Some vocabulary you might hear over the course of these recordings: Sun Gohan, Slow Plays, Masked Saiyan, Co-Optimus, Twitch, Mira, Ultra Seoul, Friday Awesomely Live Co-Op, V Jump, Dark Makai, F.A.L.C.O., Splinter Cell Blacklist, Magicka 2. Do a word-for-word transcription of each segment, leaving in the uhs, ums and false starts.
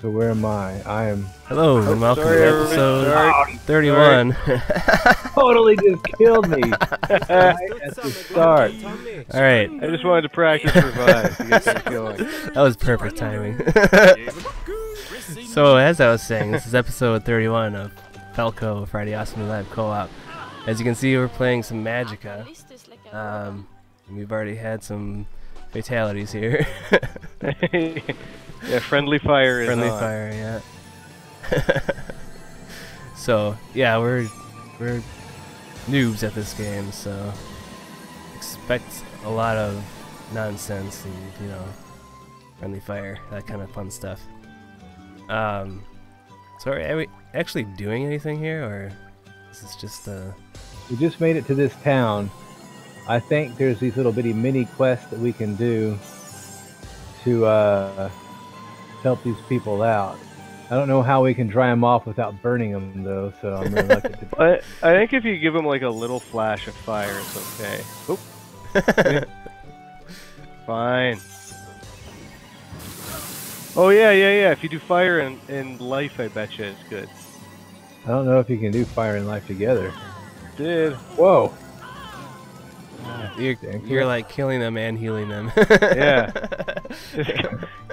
So where am I? I am... Hello, and welcome to episode thirty-one. Totally just killed me. Right at the start. Alright. I just wanted to practice revive to get that going. That was perfect timing. So, as I was saying, this is episode thirty-one of F A L C O Friday Awesome Lab Co-op. As you can see, we're playing some Magicka. Um, we've already had some fatalities here. Yeah, friendly fire friendly is on. Fire, yeah. So, yeah, we're we're noobs at this game, so expect a lot of nonsense and, you know, friendly fire, that kind of fun stuff. Um, so are we actually doing anything here, or is this just a... We just made it to this town. I think there's these little bitty mini quests that we can do to, uh... help these people out. I don't know how we can dry them off without burning them, though. So I'm reluctant to. But I think if you give them like a little flash of fire, it's okay. Oop. Fine. Oh yeah, yeah, yeah. If you do fire and, and life, I bet you it's good. I don't know if you can do fire and life together. Did. Whoa. Uh, you're, you're like killing them and healing them. Yeah.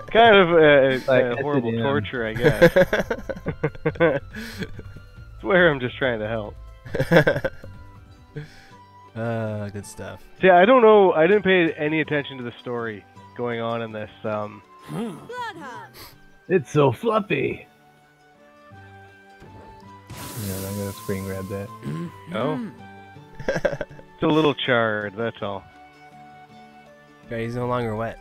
Kind of a, like a horrible torture, I guess. Swear I'm just trying to help. Uh, good stuff. Yeah, I don't know. I didn't pay any attention to the story going on in this. Um, it's so fluffy. Yeah, I'm gonna screen grab that. Oh, it's a little charred. That's all. Yeah, he's no longer wet.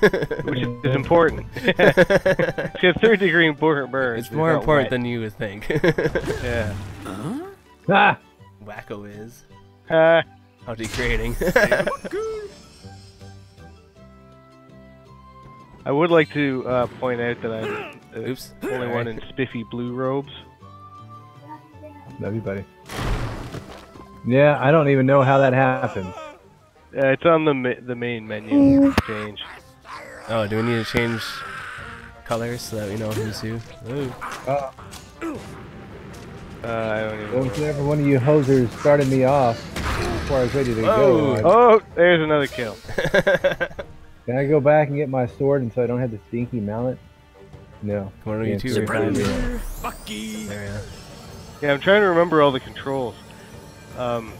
Which is important. It's a third degree important burn. It's more important wet. Than you would think. Yeah. Huh? Ah! Wacko is. Ah! How degrading. I would like to uh, point out that I'm the Oops. only one in spiffy blue robes. Love you, buddy. Yeah, I don't even know how that happened. Uh, it's on the ma the main menu. Change. Oh, do we need to change colors so that we know who's who? Uh, uh, I don't even know. Whenever one of you hosers started me off before I was ready to oh. go. Oh, there's another kill. Can I go back and get my sword and so I don't have the stinky mallet? No. One of you two replied me. There yeah, I'm trying to remember all the controls. Um,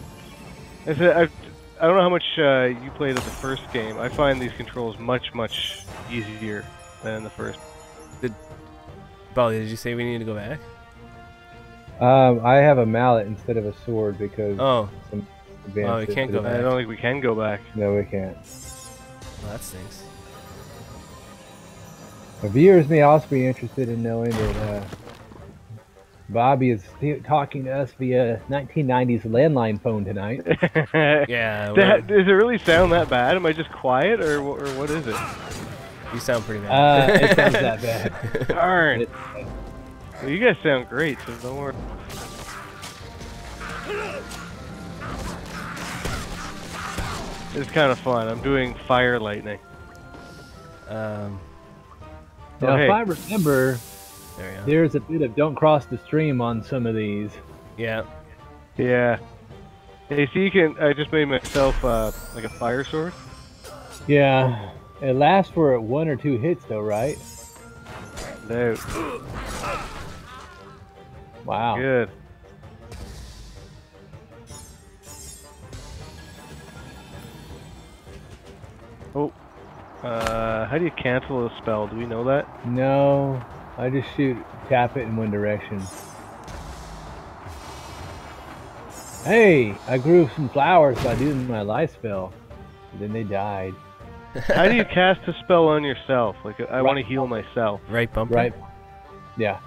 I said, I've I don't know how much uh, you played at the first game. I find these controls much, much easier than the first. Did Bali, did you say we need to go back? Um, I have a mallet instead of a sword because... Oh. Some oh, we can't go back. I don't think we can go back. No, we can't. Well, that stinks. The viewers may also be interested in knowing that uh, Bobby is talking to us via nineteen nineties landline phone tonight. Yeah. That, does it really sound that bad? Am I just quiet, or, or what is it? You sound pretty bad. Uh, it sounds that bad. Darn. It, well, you guys sound great, so don't worry. It's kind of fun. I'm doing fire lightning. Um. Now, okay. If I remember... There There's a bit of don't cross the stream on some of these. Yeah. Yeah. Hey, so you can... I just made myself, uh, like a fire sword. Yeah. It lasts for one or two hits, though, right? No. Wow. Good. Oh. Uh, how do you cancel a spell? Do we know that? No. I just shoot, tap it in one direction. Hey, I grew some flowers by doing my life spell. And then they died. How do you cast a spell on yourself? Like, I right want to heal myself. Right bumper? Right. Yeah.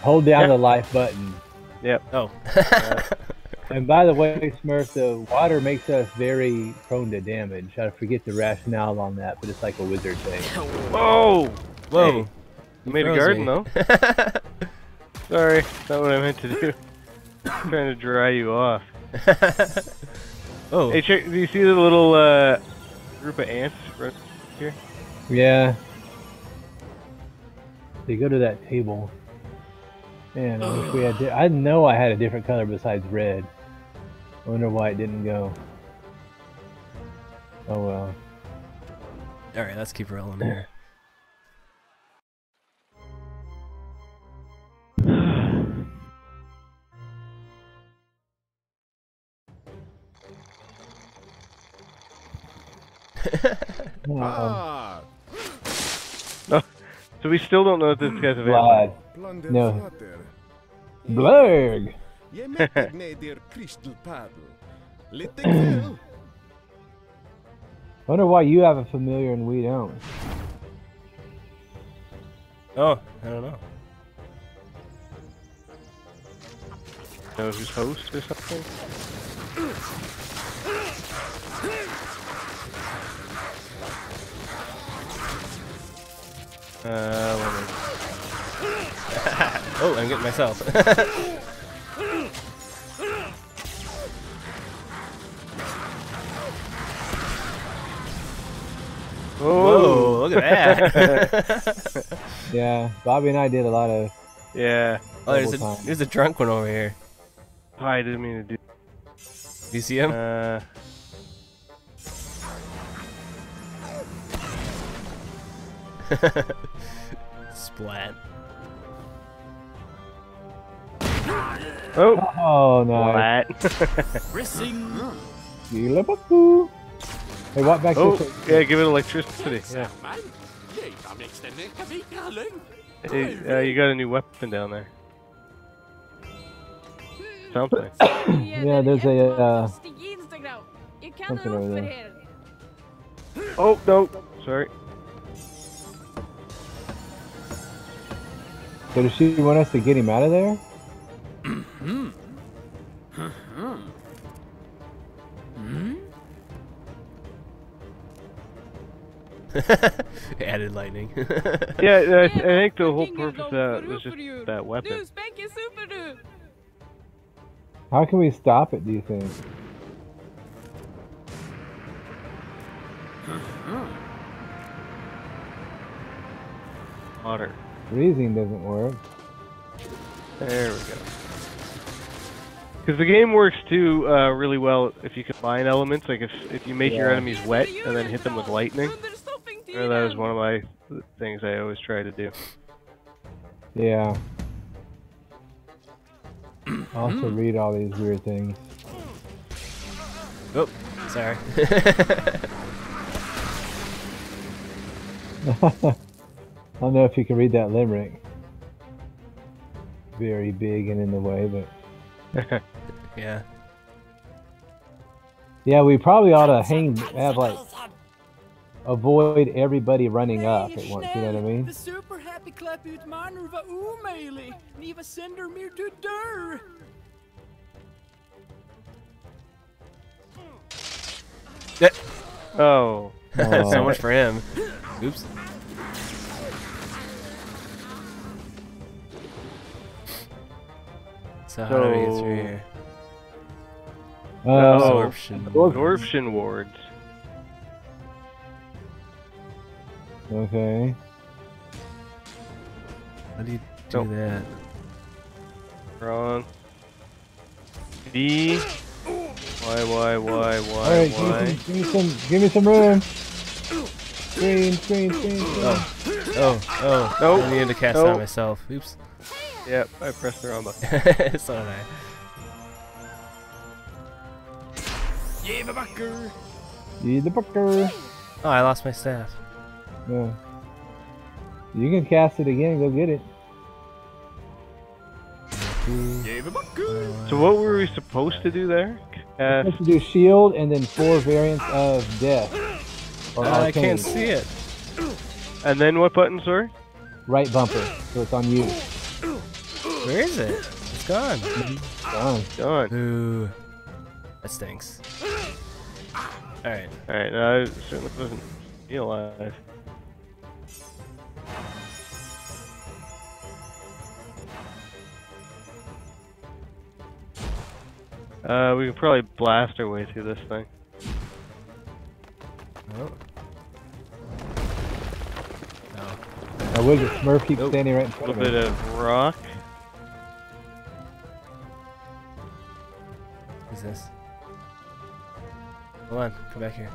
Hold down yep. the life button. Yep. Oh. uh, and by the way, Smurf, the water makes us very prone to damage. I forget the rationale on that, but it's like a wizard thing. Whoa! Whoa! Hey, you made a garden, me. though. Sorry, not what I meant to do. I'm trying to dry you off. Oh! Hey, check, do you see the little uh, group of ants right here? Yeah. So you go to that table. Man, I wish we had. I know I had a different color besides red. I wonder why it didn't go. Oh well. All right, let's keep rolling here. Ah. Oh, so we still don't know if this guy's available. Blood. No. Blurg. Wonder why you have a familiar and we don't. Oh, I don't know. Know who's host or something? Uh, oh, I'm getting myself. Whoa, look at that. Yeah, Bobby and I did a lot of. Yeah. Oh, there's a, there's a drunk one over here. I didn't mean to do. Do you see him? Uh. Splat. Oh, oh no. Hey, walk back oh, to yeah, give it electricity. Yeah. Hey, uh, you got a new weapon down there. Something. Yeah, there's a uh, something over there. Oh no, sorry. So does she want us to get him out of there? Mm-hmm. Mm-hmm. Added lightning. Yeah, I, I think the whole purpose of that was just that weapon. How can we stop it, do you think? Water. Freezing doesn't work. There we go. Because the game works too uh, really well if you combine elements. Like if if you make yeah. your enemies wet and then hit them with lightning. That was one of my things I always try to do. Yeah. I also read all these weird things. Oh, sorry. I don't know if you can read that limerick. Very big and in the way, but... Yeah. Yeah, we probably ought to hang... have, like... avoid everybody running up at once, you know what I mean? Oh. Oh. So much for him. Oops. So how do we get through here? Uh, absorption. Absorption wards. Okay. How do you do oh. that? Wrong. D. Y, Y, Y, Y, Alright, give, give me some, give me some room. Green, green, green. Oh, oh, oh. Nope. I needed to cast nope. out myself. Oops. Yep, I pressed the wrong button. So did I. Yeah, the bucker! Yeah, the bucker! Oh, I lost my staff. Yeah. You can cast it again, go get it. Yeah, the bucker! So what were we supposed to do there? Uh, we supposed to do shield and then four variants of death. Or uh, I can't see it. And then what button, sir? Right bumper, so it's on you. Where is it? It's gone. It's gone. It's gone. Ooh. That stinks. Alright. Alright, no, I certainly wasn't feel alive. Uh, we could probably blast our way through this thing. Oh. No. Now wiggle. Smurf keeps nope. standing right in front of me. A little bit of rock. Who's this? Hold on, come back here.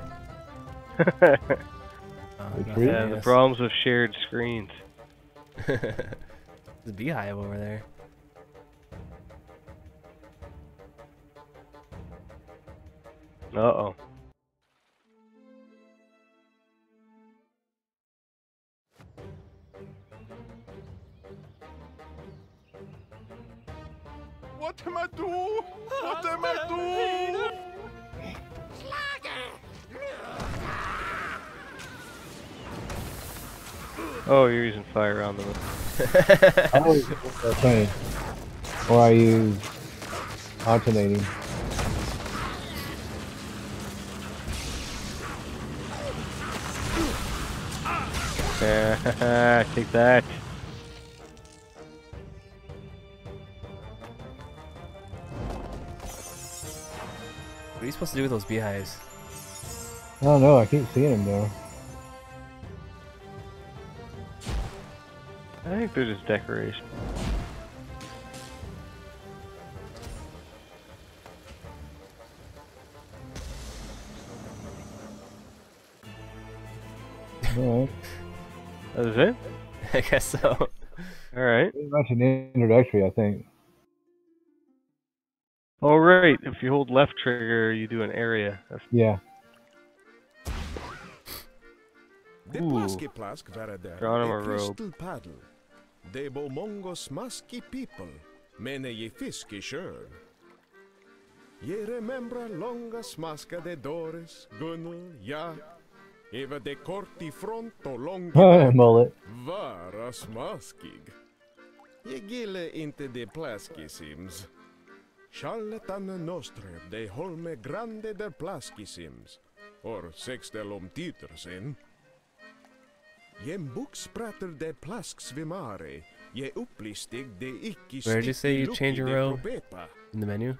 oh, yeah, the problems with shared screens. There's a beehive over there. Uh oh. What am I doing? What am I doing? Oh, you're using fire on them. Or are you alternating? Yeah, take that. What are you supposed to do with those beehives? I don't know, I keep seeing them though. I think they're just decoration. Alright. That was it? I guess so. Alright. Pretty much an introductory, I think. Alright, if you hold left trigger, you do an area. That's yeah. Ooh. Drawn him a rope. Mullet. Where did you say you change your robe? In the menu?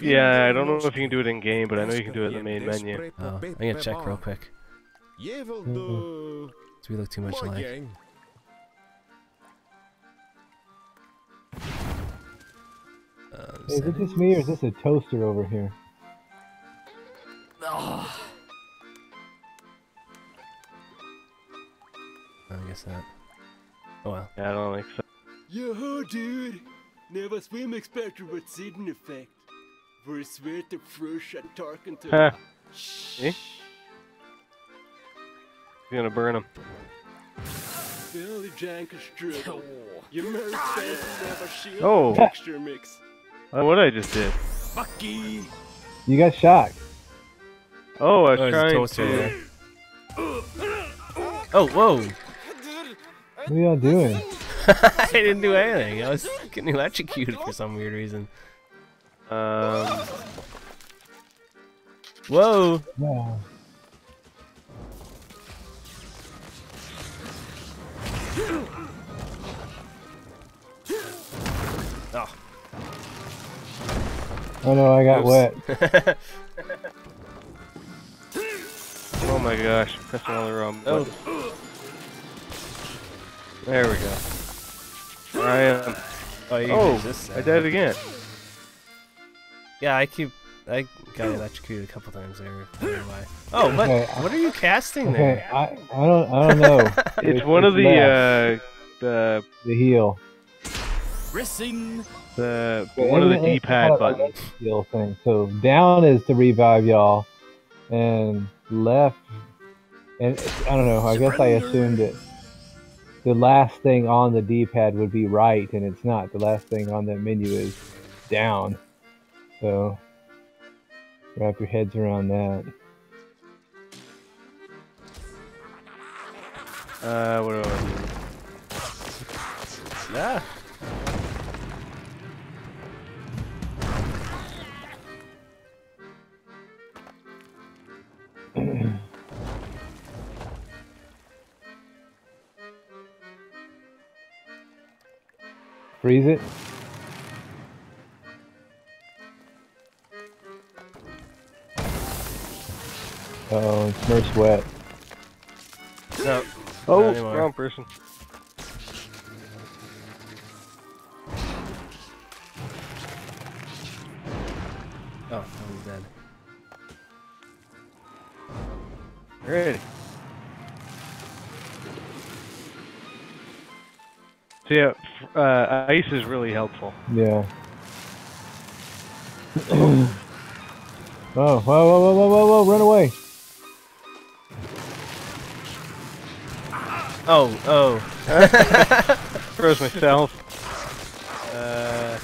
Yeah, I don't know if you can do it in game, but I know you can do it in the main menu. Oh, I'm gonna check real quick. Mm-hmm. Do we look too much alike? Uh, is it just me or is this a toaster over here? Oh. I guess not. Oh well. Yeah, I don't like so. Yo, dude! Never swim expected with Sydney effect. For a swear to frush and talking to. Shh. You're gonna burn him. Oh! Uh, what I just did. Bucky. You got shocked. Oh, I was oh, trying to. Oh, whoa! What are y'all doing? I didn't do anything. I was getting electrocuted for some weird reason. Um. Whoa! No. Oh. Oh no, I got Oops. wet. Oh my gosh, I'm pressing all the wrong buttons. Oh. There we go. I am. Oh, you oh this I died again. Yeah, I keep. I got electrocuted a couple times there. I don't know why. Oh, what? Okay, what are you casting okay, there? I, I don't. I don't know. it's, it's one it's of the uh, the the heel. Rissing. The yeah, one of the D-pad buttons. Heel thing. So down is to revive y'all, and left, and I don't know. I Surrender. guess I assumed it. The last thing on the D-pad would be right, and it's not. The last thing on that menu is down. So wrap your heads around that. Uh, what do I do? Yeah. Freeze it. Uh oh, Smurf's wet. No. Oh, wrong person. Oh, he's dead. Alrighty. So yeah, uh, ice is really helpful. Yeah. Oh, whoa, whoa, whoa, whoa, whoa, whoa, run away! Oh, oh. Froze myself. Uh,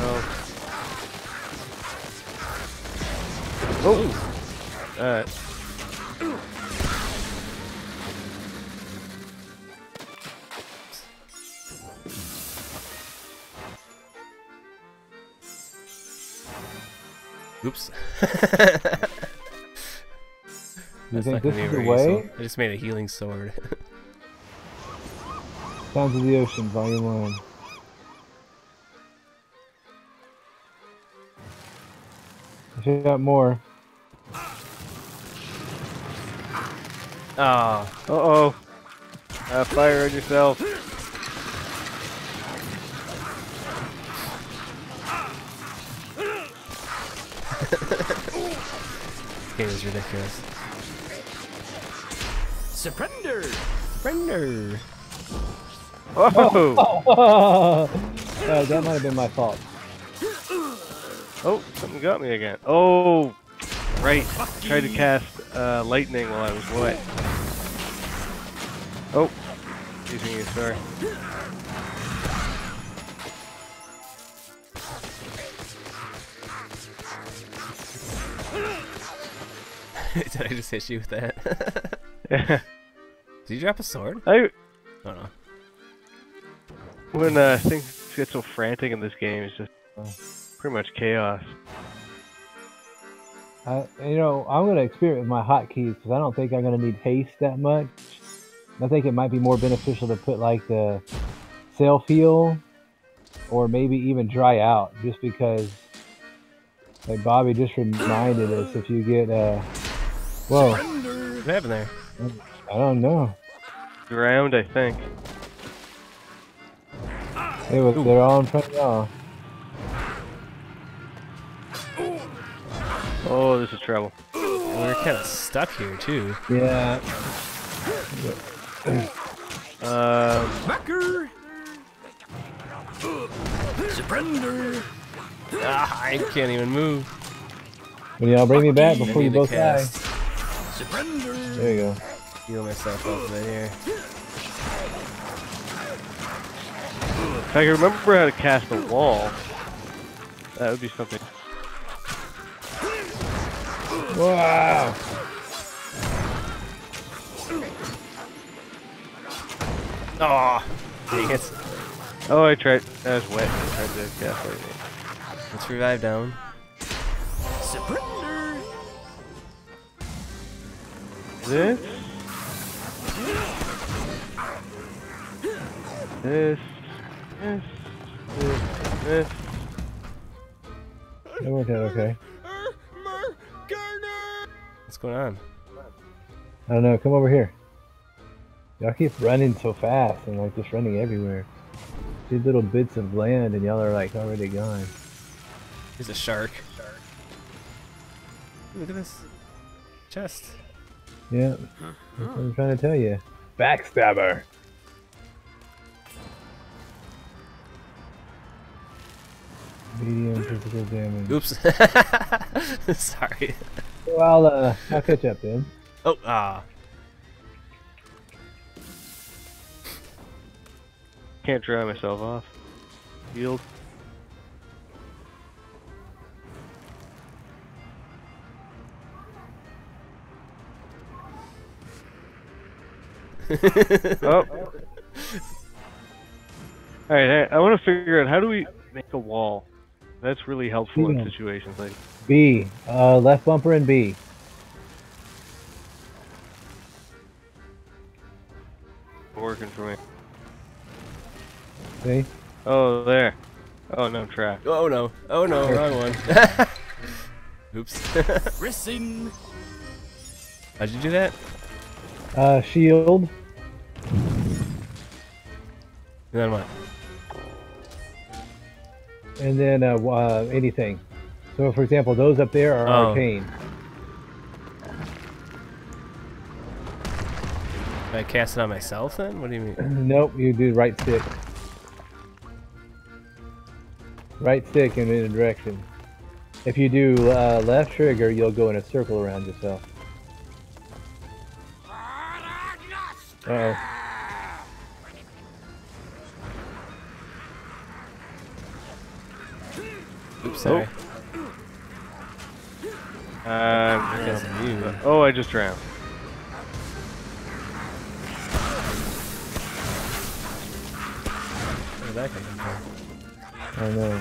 no. Oh! Alright. Oops. You That's think this is the way? Useful. I just made a healing sword. Sounds of the Ocean, Volume one. I should have got more. Ah, oh, uh-oh. Uh, fire on yourself. This game is ridiculous. Surrender! Surrender! Oh! Oh, oh, oh. Uh, that might have been my fault. Oh, something got me again. Oh, right. Lucky. Tried to cast uh, lightning while I was wet. Oh, excuse me, sorry. Did I just hit you with that? Yeah. Did you drop a sword? I. Oh no. When uh, things get so frantic in this game, it's just uh, pretty much chaos. Uh, you know, I'm going to experiment with my hotkeys because I don't think I'm going to need haste that much. I think it might be more beneficial to put like the self-heal or maybe even dry out, just because, like Bobby just reminded us, if you get, uh, whoa. What happened there? I don't know. Drowned, I think. Hey, look, they're all in front of y'all. Oh, this is trouble. We're kind of stuck here, too. Yeah. Um. Backer! Surrender! Ah, I can't even move. Well, y'all bring me back before you both die. Surrender! There you go. Heal myself up right here. If I can remember how to cast a wall, that would be something. Wow! Aw, oh, dang it. Oh, I tried. That was wet. I tried to cast everything. Let's revive down. Surrender! This. This. This, this, this. That worked out okay. What's going on? I don't know, come over here. Y'all keep running so fast and like just running everywhere. These little bits of land and y'all are like already gone. There's a shark. shark. Look at this chest. Yeah, huh. That's what I'm trying to tell you. Backstabber! Medium physical damage. Oops. Sorry. Well, uh, I'll catch up then. Oh, ah. Can't dry myself off. Healed. Oh. Alright, I, I want to figure out how do we make a wall. That's really helpful yeah. in situations like B, uh, left bumper and B. Working for me. See? Oh, there. Oh no, I'm trapped. Oh no. Oh no, wrong one. Oops. Rissing. How'd you do that? Uh, shield. And then what? And then uh, uh, anything. So, for example, those up there are oh. arcane. Am I casting on myself then? What do you mean? Nope, you do right stick. Right stick in a direction. If you do uh, left trigger, you'll go in a circle around yourself. Uh-oh. Oops, sorry. Oh. Uh, I oh, I just drowned. Where did that come from? I know.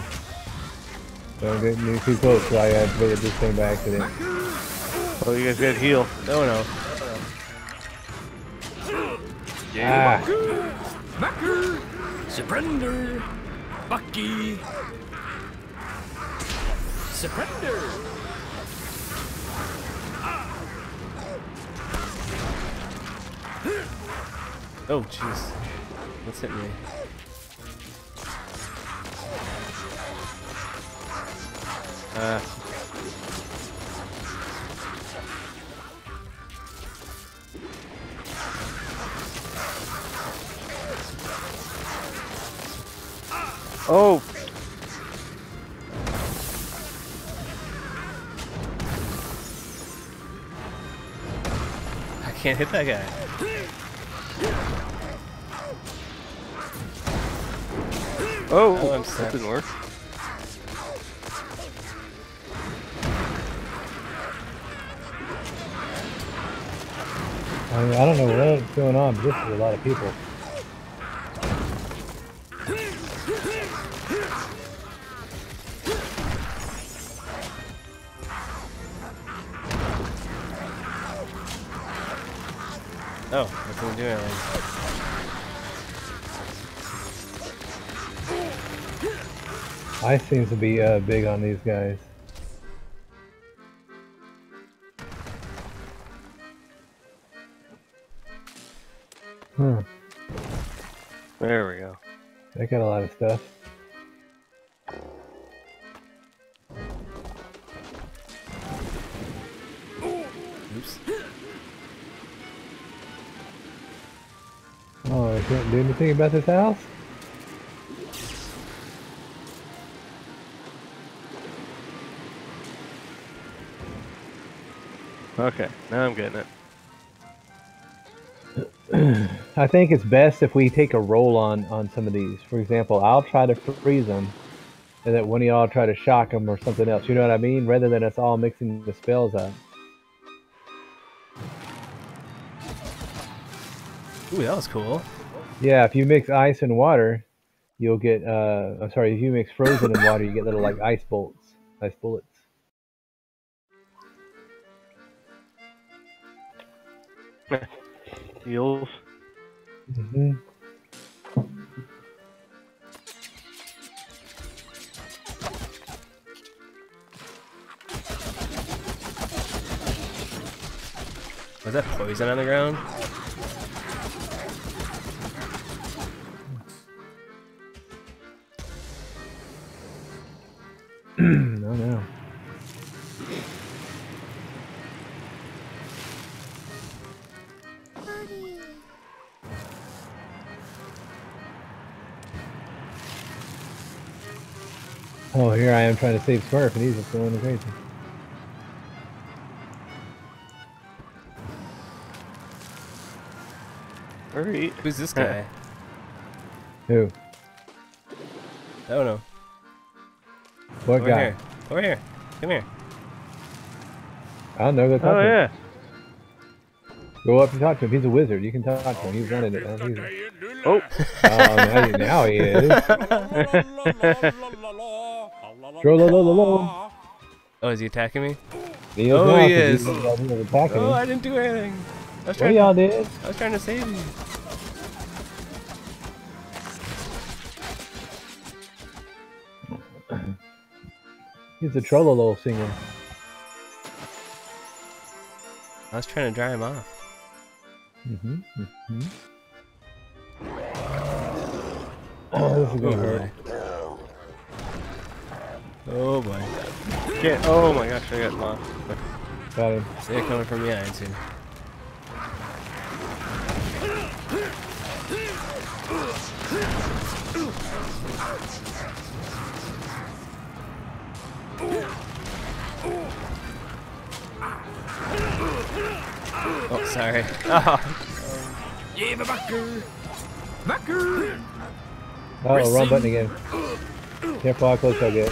Don't get me too close, so I had to get this thing by accident. Well, you guys got to heal. No, no. Yeah. Ah. Macker, surrender, Bucky, surrender. Oh, jeez, what's hitting me? Uh. Oh! I can't hit that guy. Oh, oh I'm that didn't work. I mean, I don't know what's going on, but this is a lot of people. Oh, what can we do anyways? I seem to be uh, big on these guys. Hmm. There we go. They got a lot of stuff. Oops. Oh, I can't do anything about this house? Okay, now I'm getting it. I think it's best if we take a roll on on some of these. For example, I'll try to freeze them, and that one of y'all try to shock them or something else. You know what I mean? Rather than us all mixing the spells up. Ooh, that was cool. Yeah, if you mix ice and water, you'll get. Uh, I'm sorry, if you mix frozen and water, you get little like ice bolts, ice bullets. Heels. Mm-hmm. Was that poison on the ground? No, no. Oh, here I am trying to save Smurf, and he's just going crazy. Alright. Who's this guy? Who? I don't know. What Over guy? Here. Over here. Come here. I don't know. Go talk oh, to yeah. him. Go up and talk to him. He's a wizard. You can talk to him. He's running it. Oh. Oh, now, now he is. Oh, is he attacking me? He oh, not, he is. He oh, I didn't do anything. I was trying, well, to, did. I was trying to save you. He's a Trollolo singer. I was trying to dry him off. Mm-hmm, mm-hmm. Oh, this is a good word. Oh boy. Get, oh my gosh, I got lost. Got him. They're coming from behind too. Oh, sorry. Oh. Yeah, backer. Backer. Oh, wrong button again. Careful how close I get.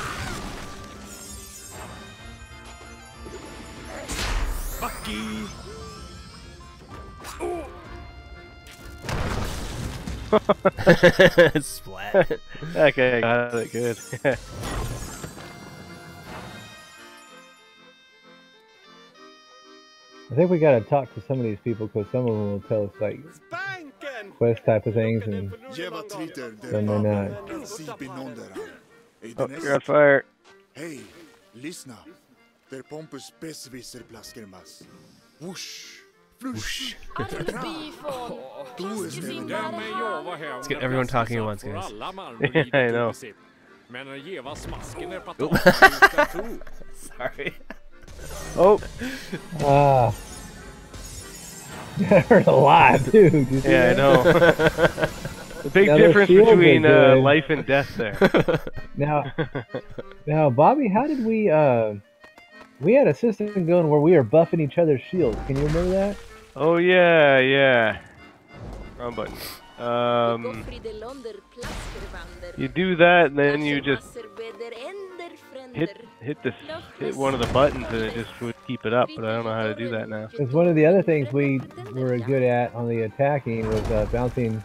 Splat. Okay, got it. Good. I think we gotta talk to some of these people because some of them will tell us like quest type of things, and then they're not. Oh, you're on fire. Hey, listen. Der Pompus Besserwisser Blaskermas. Whoosh. Whoosh. Let's get everyone talking at once, guys. Yeah, I know. Oh. Sorry. Oh. Uh, that hurt a lot, dude. Yeah, I know. The big now difference between uh, life and death there. Now, now, Bobby, how did we... Uh, we had a system going where we were buffing each other's shields. Can you remember that? Oh yeah, yeah. Wrong button. Um, you do that, and then you just hit hit the hit one of the buttons, and it just would keep it up. But I don't know how to do that now. It's one of the other things we were good at on the attacking was uh, bouncing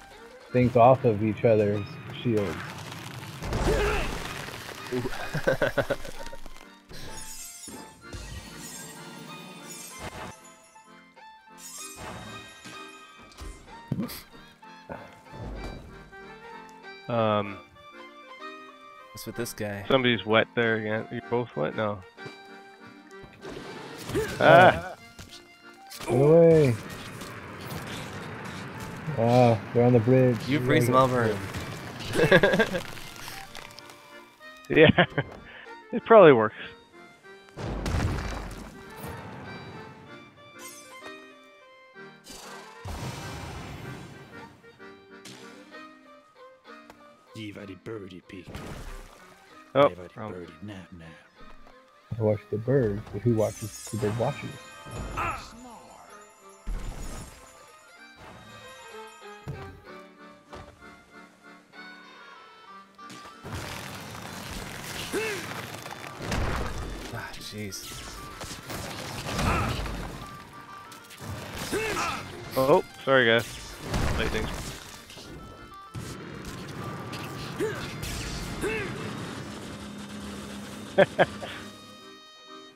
things off of each other's shields. Um, what's with this guy? Somebody's wet there again. Are you both wet? No. Ah! Get away! Ah, they're on the bridge. You free small burn. Yeah, it probably works. The birdie peek. Oh, wrong. Birdie, nap, nap. I watch the bird, but who watches the bird watches? Ah. Ah, jeez. Oh, sorry guys. Lightning.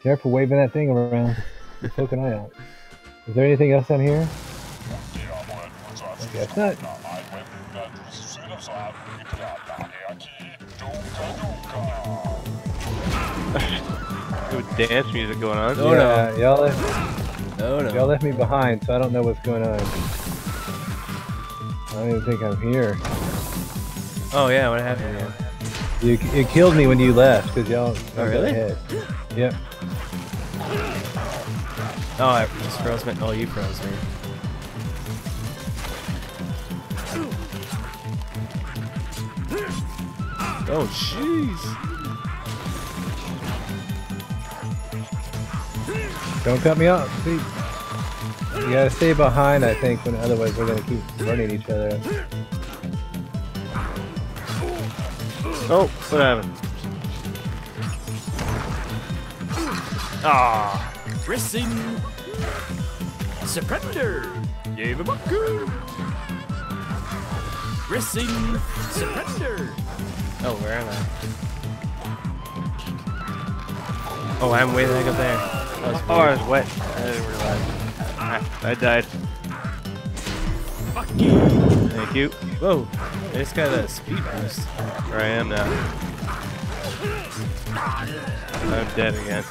Careful waving that thing around. Poke an eye out. Is there anything else on here? I guess not. Good dance music going on. Oh yeah, no. Y'all left, oh, no. left me behind, so I don't know what's going on. I don't even think I'm here. Oh yeah, what happened? Yeah. You, it killed me when you left, because y'all... Oh, really? Ahead. Yep. Oh, I just froze me. Oh, you froze me. Oh, jeez. Don't cut me off, please. You gotta stay behind, I think, when otherwise we're gonna keep running each other. Oh, what happened? Ah, pressing. Surrender. Gave him a good. Pressing. Surrender. Oh, where am I? Oh, I'm way the heck up there. Oh, I was wet. I didn't realize. Ah, I died. Fuck you. Thank you. Whoa. I just got a speed boost. Where I am now. I'm dead again.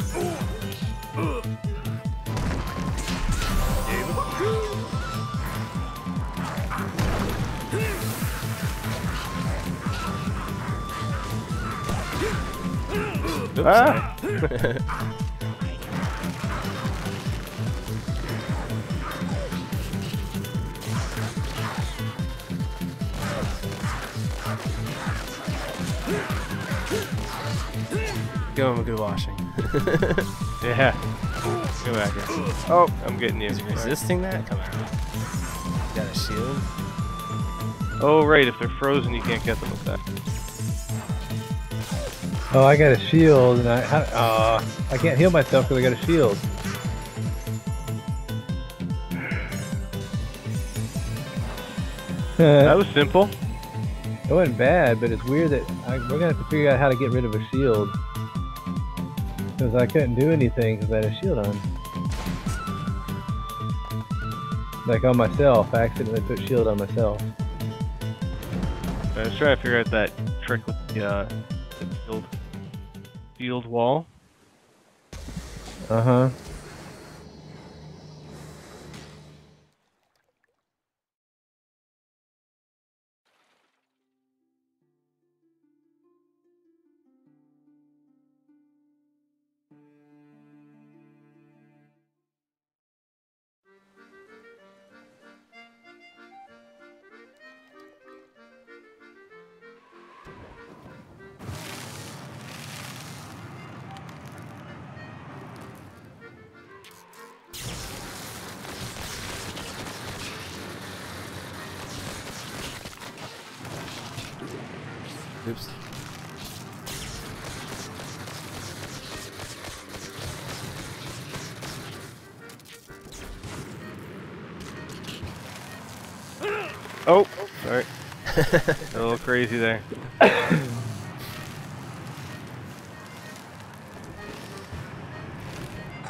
Oops, ah. Give him a good washing. Yeah. Go back here. Oh, I'm getting you. Is he resisting that? Come on. Got a shield. Oh, right. If they're frozen, you can't get them with that. Oh, I got a shield, and I uh, I can't heal myself because I got a shield. That was simple. It wasn't bad, but it's weird that I, we're gonna have to figure out how to get rid of a shield because I couldn't do anything because I had a shield on. Like on myself, I accidentally put shield on myself. I was trying to figure out that trick with the. Uh, Field, field wall. Uh huh. Oops. Oh, sorry. A little crazy there.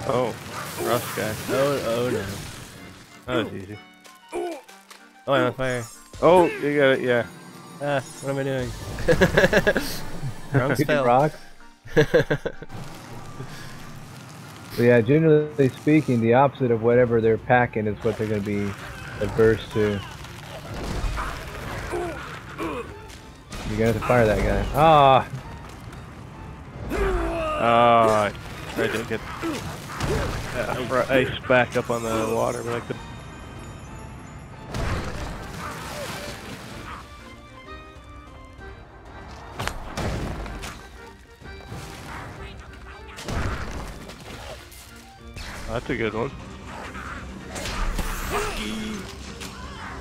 Oh, rough guy. Oh, oh no. That was easy. Oh, I'm on fire. Oh, you got it. Yeah. Ah, what am I doing? Wrong spell. Rocks? So yeah, generally speaking, the opposite of whatever they're packing is what they're going to be adverse to. You're going to have to fire that guy. Ah! Ah! I tried to get that ice back up on the water, but I couldn't. That's a good one.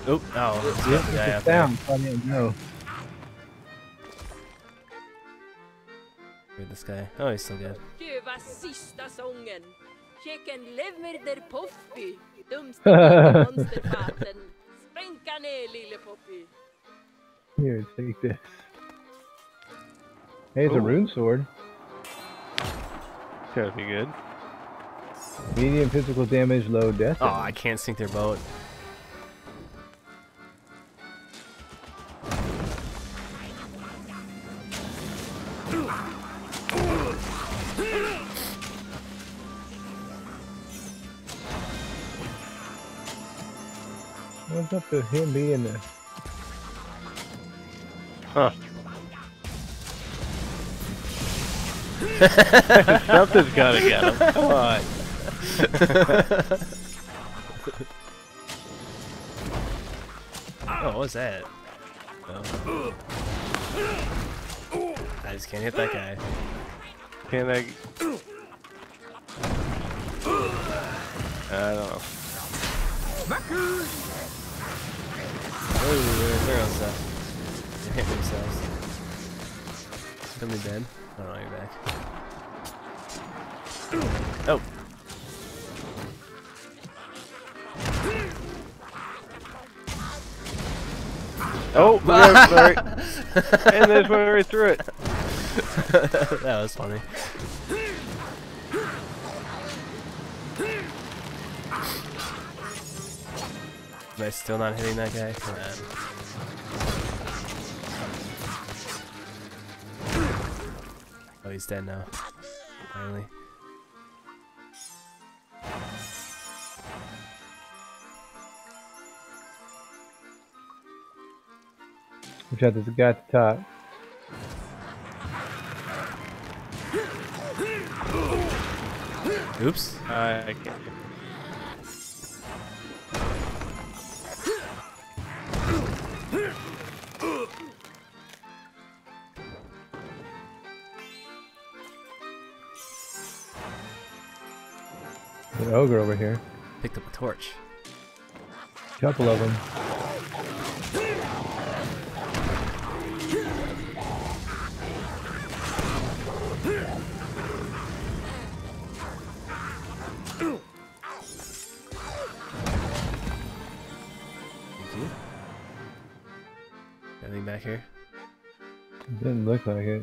Oh, oh, yep, yeah, it's down. I didn't know. Look at this guy. Oh, he's so good. Here, take this. Hey, it's Ooh. a rune sword. That'd be good. Medium physical damage, low death. Oh, I can't sink their boat. What's up with him being there? Huh. Something's gotta get him. Come on. Oh, what's that? Oh. I just can't hit that guy. Can't I? I don't know. Oh, they're on stuff. They hit themselves. Come in, Ben. I don't know, you're back. Oh. Oh, no, sorry. And there's one right through it. That was funny. Am I still not hitting that guy? Come on. Oh, he's dead now. Finally. There's a guy at the top. Oops. Uh, I can't. An ogre over here. Picked up a torch. Couple of them. Anything back here? It didn't look like it.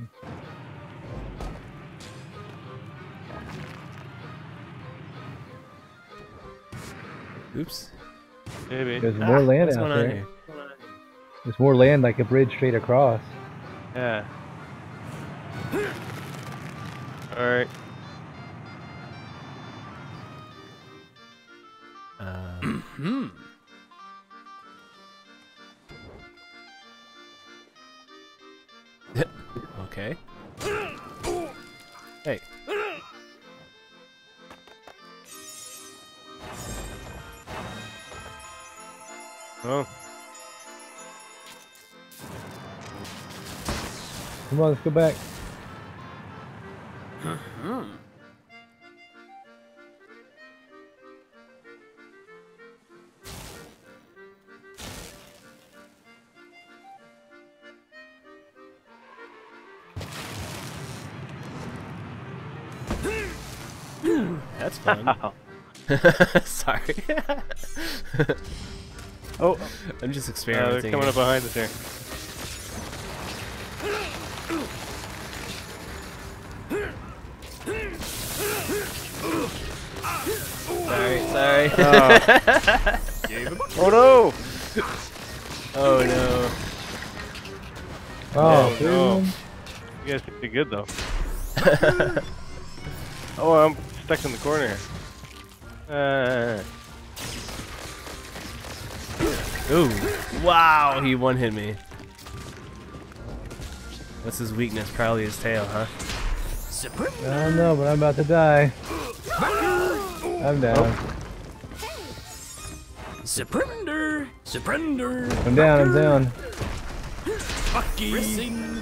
Oops. Maybe. There's more ah, land out there. Here? There's more land, like a bridge straight across. Yeah. Alright. Um. Hmm. Okay. Hey. Oh. Come on, let's go back. Uh-huh. That's fun. Sorry. Oh, I'm just experimenting. Uh, they're coming up behind us here. Sorry, sorry. Oh. Oh no! Oh no. Oh, no. You guys did good though. Oh, I'm stuck in the corner. Uh. Ooh! Wow, he one hit me. What's his weakness? Probably his tail, huh? I don't know, but I'm about to die. I'm down. Oh. Surrender! Surrender! I'm down. I'm down. Fucking.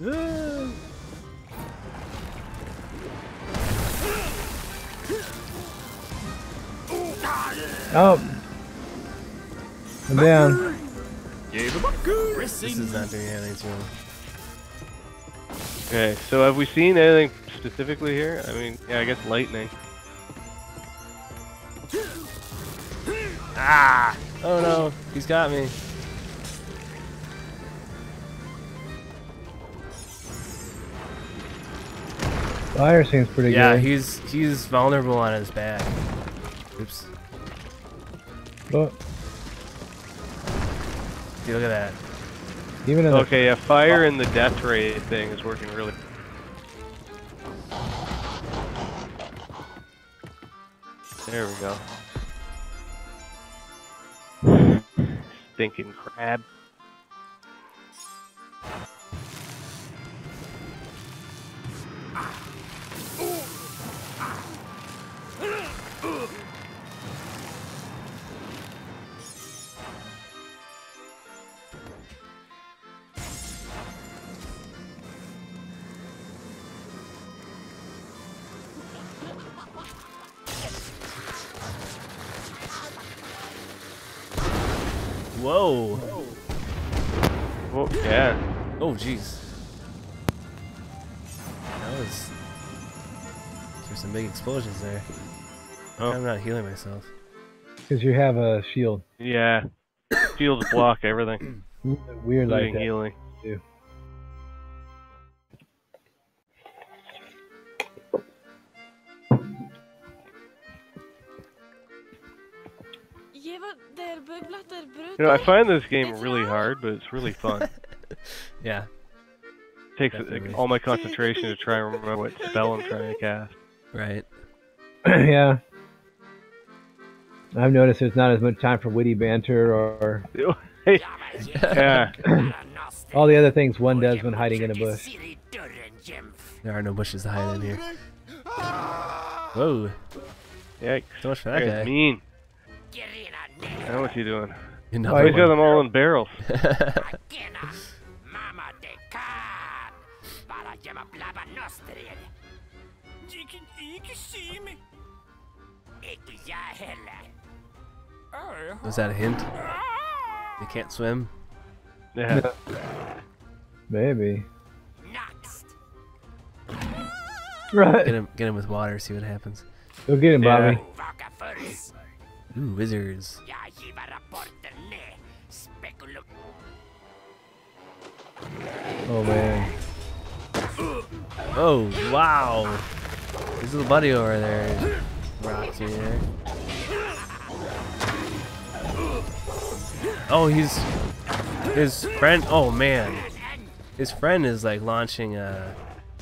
Ah. Oh. I'm down. This is not doing anything to him. Okay, so have we seen anything specifically here? I mean, yeah, I guess lightning. Ah! Oh no, he's got me. Fire seems pretty yeah, good. Yeah, he's he's vulnerable on his back. Oops. Oh. Look at that. Even in okay, the... yeah, fire oh. and the death ray thing is working really. There we go. Stinking crab. Whoa! Oh yeah! Oh jeez! That was there's some big explosions there. Oh. I'm not healing myself. Because you have a shield. Yeah, shields block everything. Weird like that. Healing. Too. You know, I find this game really hard, but it's really fun. Yeah. It takes like, all my concentration to try and remember what spell I'm trying to cast. Right. Yeah. I've noticed there's not as much time for witty banter or... Yeah. All the other things one does when hiding in a bush. There are no bushes to hide in here. Whoa. Yikes. So much for that guy. Mean. Now what's he doing? Oh, he's got them all in barrels. Was that a hint? They can't swim? Yeah. Maybe. Right. Get him, get him with water, see what happens. Go get him, yeah. Bobby. Ooh, wizards. Oh, man. Oh, wow. His little buddy over there rocks you there. Oh, he's... His friend... Oh, man. His friend is, like, launching a...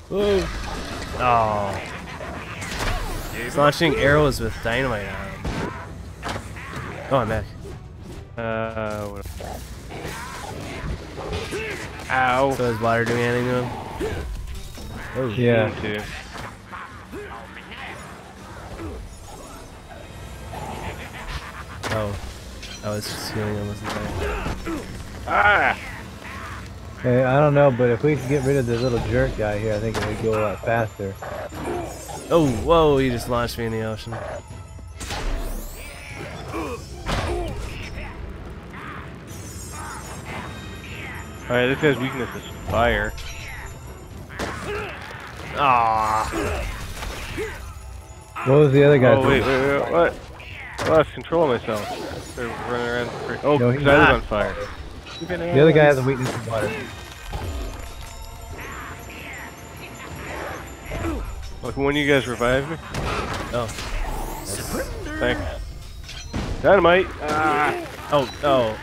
Whoa. Oh. He's launching arrows with dynamite on him. Oh, I'm back. Uh, what? Ow. So is water doing anything to him? Oh, yeah. Too. Oh. I was just healing him, wasn't there? Ah! Hey, I don't know, but if we could get rid of the little jerk guy here, I think it would go a lot faster. Oh, whoa, he just launched me in the ocean. Alright, this guy's weakness is fire. Ah. What was the other guy? Oh, wait, wait, wait, wait, what? I lost control of myself. They're running around. Free. Oh, because no, I was on fire. The other guy has a weakness to water. Look, when you guys revive me? Oh. Thanks. Dynamite! Ah. Oh, oh.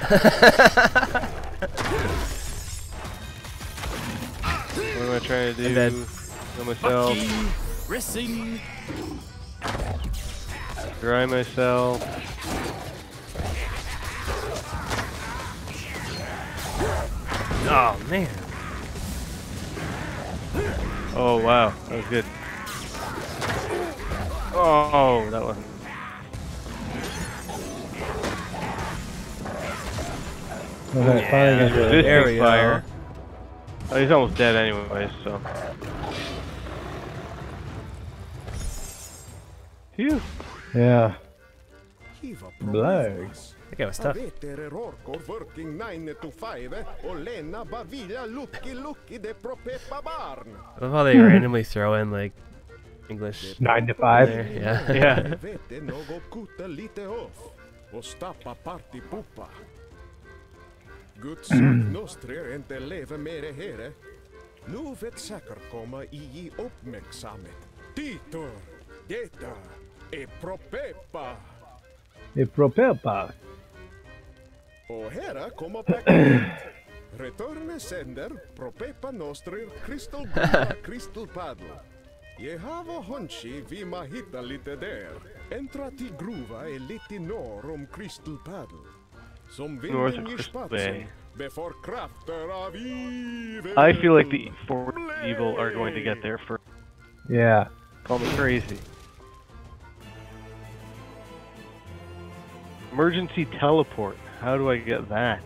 What am I trying to do? Kill myself. Racing. Dry myself. Oh man. Oh wow, that was good. Oh, that one. Okay, yeah, finally got the fire. Oh, he's almost dead anyway, so. Phew. Yeah. Blag. That guy was tough. I love how they randomly throw in like English. Nine to five. Yeah. Yeah. North of Crystal Bay. I feel like the four evil are going to get there first. Yeah. Call me crazy. Emergency teleport. How do I get that?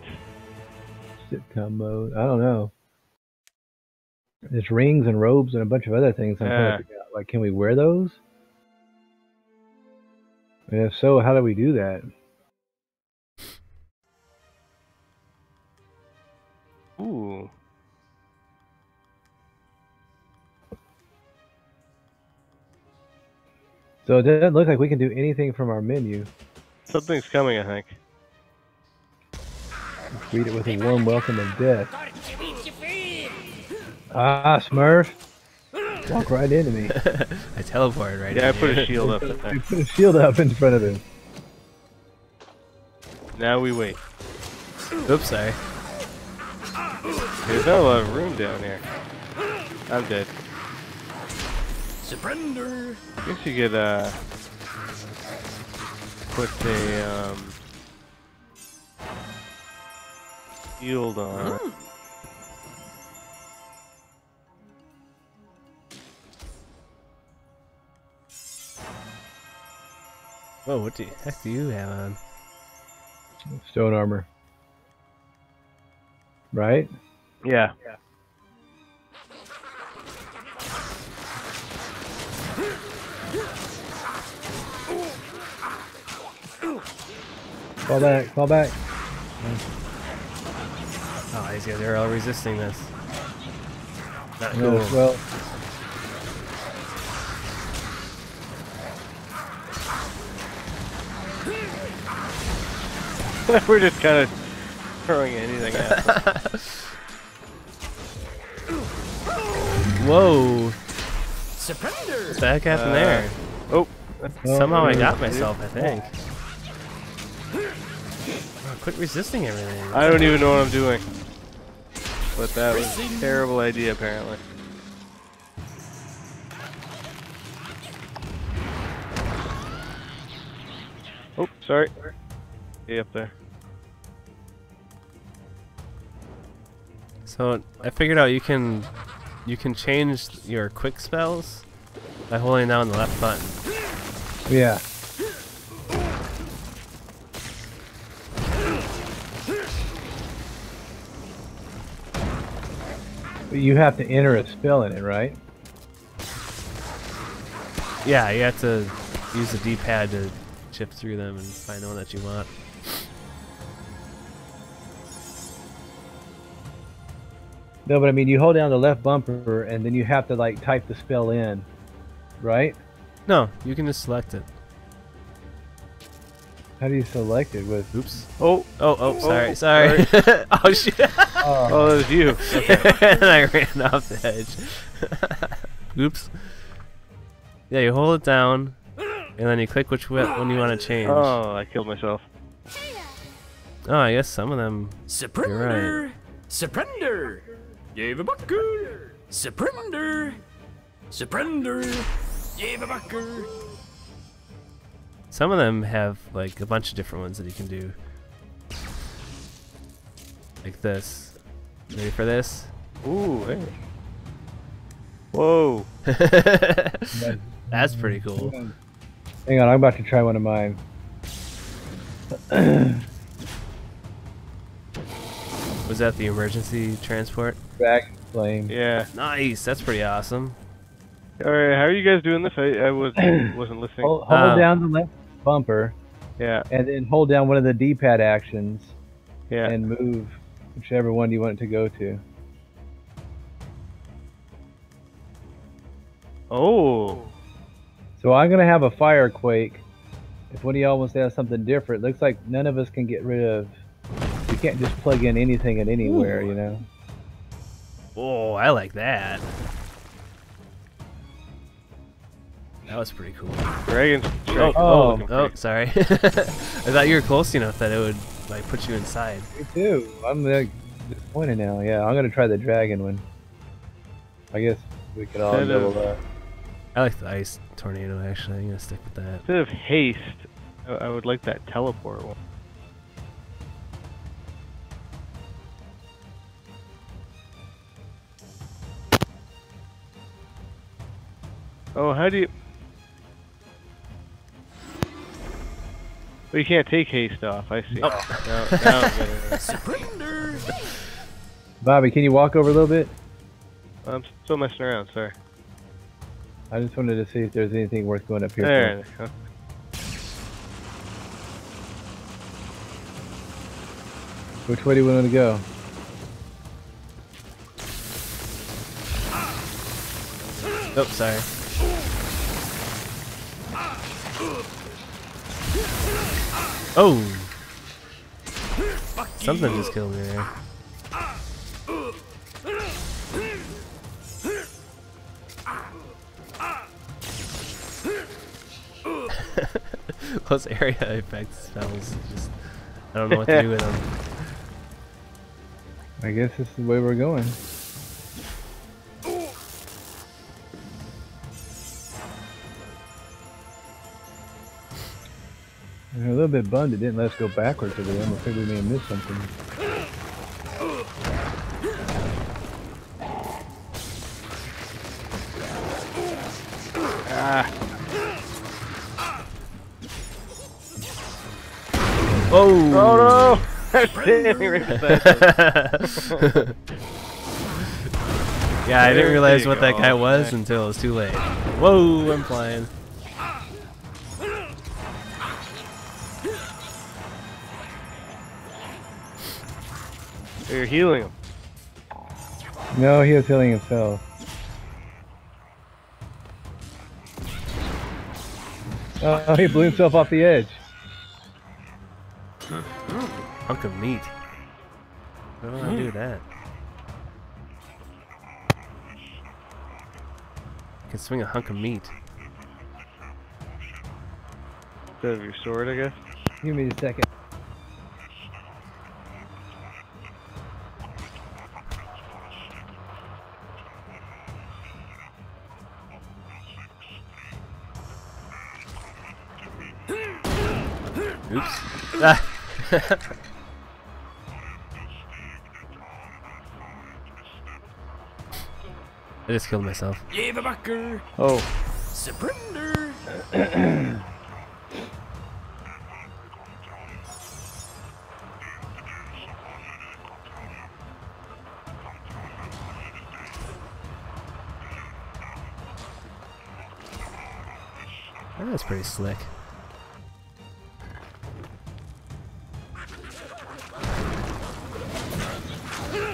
Sitcom mode. I don't know. There's rings and robes and a bunch of other things. I'm trying to figure out. Like, can we wear those? And if so, how do we do that? Ooh. So it doesn't look like we can do anything from our menu. Something's coming, I think. Greet it with a warm welcome of death. Ah, Smurf! Walk right into me. I teleported right in. Yeah, I put a shield up. I put a shield up in front of him. Now we wait. Oops, sorry. There's not a lot of room down here. I'm dead. Surrender. I guess you could uh, put the um, shield on. Mm. Whoa, what the heck do you have on? Stone armor. Right? Yeah. Yeah. Fall back, fall back. Oh, these guys are all resisting this. Not cool. No, well. We're just kind of throwing anything at them. Whoa! Surrender! What the heck happened uh, there? Oh, oh! Somehow I got myself, I think. Oh, quit resisting everything. I don't even know what I'm doing. But that was a terrible idea, apparently. Oh, sorry. Stay up there. So I figured out you can you can change your quick spells by holding down the left button. Yeah. But you have to enter a spell in it, right? Yeah, you have to use the D-pad to chip through them and find the one that you want. No, but I mean, you hold down the left bumper and then you have to like type the spell in, right? No, you can just select it. How do you select it with? Oops. Oh, oh, oh, sorry, oh, sorry. sorry. Oh, shit. Oh, oh, that was you. Okay. And I ran off the edge. Oops. Yeah, you hold it down and then you click which one you want to change. Oh, I killed myself. Oh, I guess some of them. Surrender! Right. Surrender! Gave a bucker! Surrender! Surrender! Gave a bucker! Some of them have like a bunch of different ones that you can do. Like this. Ready for this? Ooh, hey. Whoa! That's pretty cool. Hang on, I'm about to try one of mine. Was that the emergency transport? Back flame. Yeah. Nice, that's pretty awesome. Alright, how are you guys doing this? I, I was, wasn't listening. Hold, hold um, down the left bumper. Yeah. And then hold down one of the D-pad actions. Yeah. And move whichever one you want it to go to. Oh. So I'm going to have a fire quake. If one of y'all wants to have something different, looks like none of us can get rid of... You can't just plug in anything and anywhere, ooh, you know? Oh, I like that. That was pretty cool. Dragon's... Oh, oh, oh, oh sorry. I thought you were close enough that it would like put you inside. Me too. I'm like, disappointed now. Yeah, I'm going to try the dragon one. I guess we could all double that. I like the ice tornado, actually. I'm going to stick with that. Instead of haste, I would like that teleport one. Oh, how do you... Well, you can't take haste off, I see. Oh. No, no, no. Surrender! Bobby, can you walk over a little bit? I'm still messing around, sorry. I just wanted to see if there's anything worth going up here there. For. Which way do we want to go? Oh, sorry. Oh! Something just killed me there. Those area effect spells, just, I don't know what to do with them. I guess this is the way we're going. I'm a little bit bummed it didn't let us go backwards over there. I'm afraid we may have missed something. Ah. Oh! Oh no! Yeah, I didn't realize what that guy was until it was too late. Whoa, I'm flying. You're healing him. No, he was healing himself. Oh, he blew himself off the edge. Hunk of meat. Why don't I do that? I can swing a hunk of meat. Instead of your sword, I guess? Give me a second. Oops. I just killed myself. Yeah, the bucker. Oh. Surrender. That was pretty slick.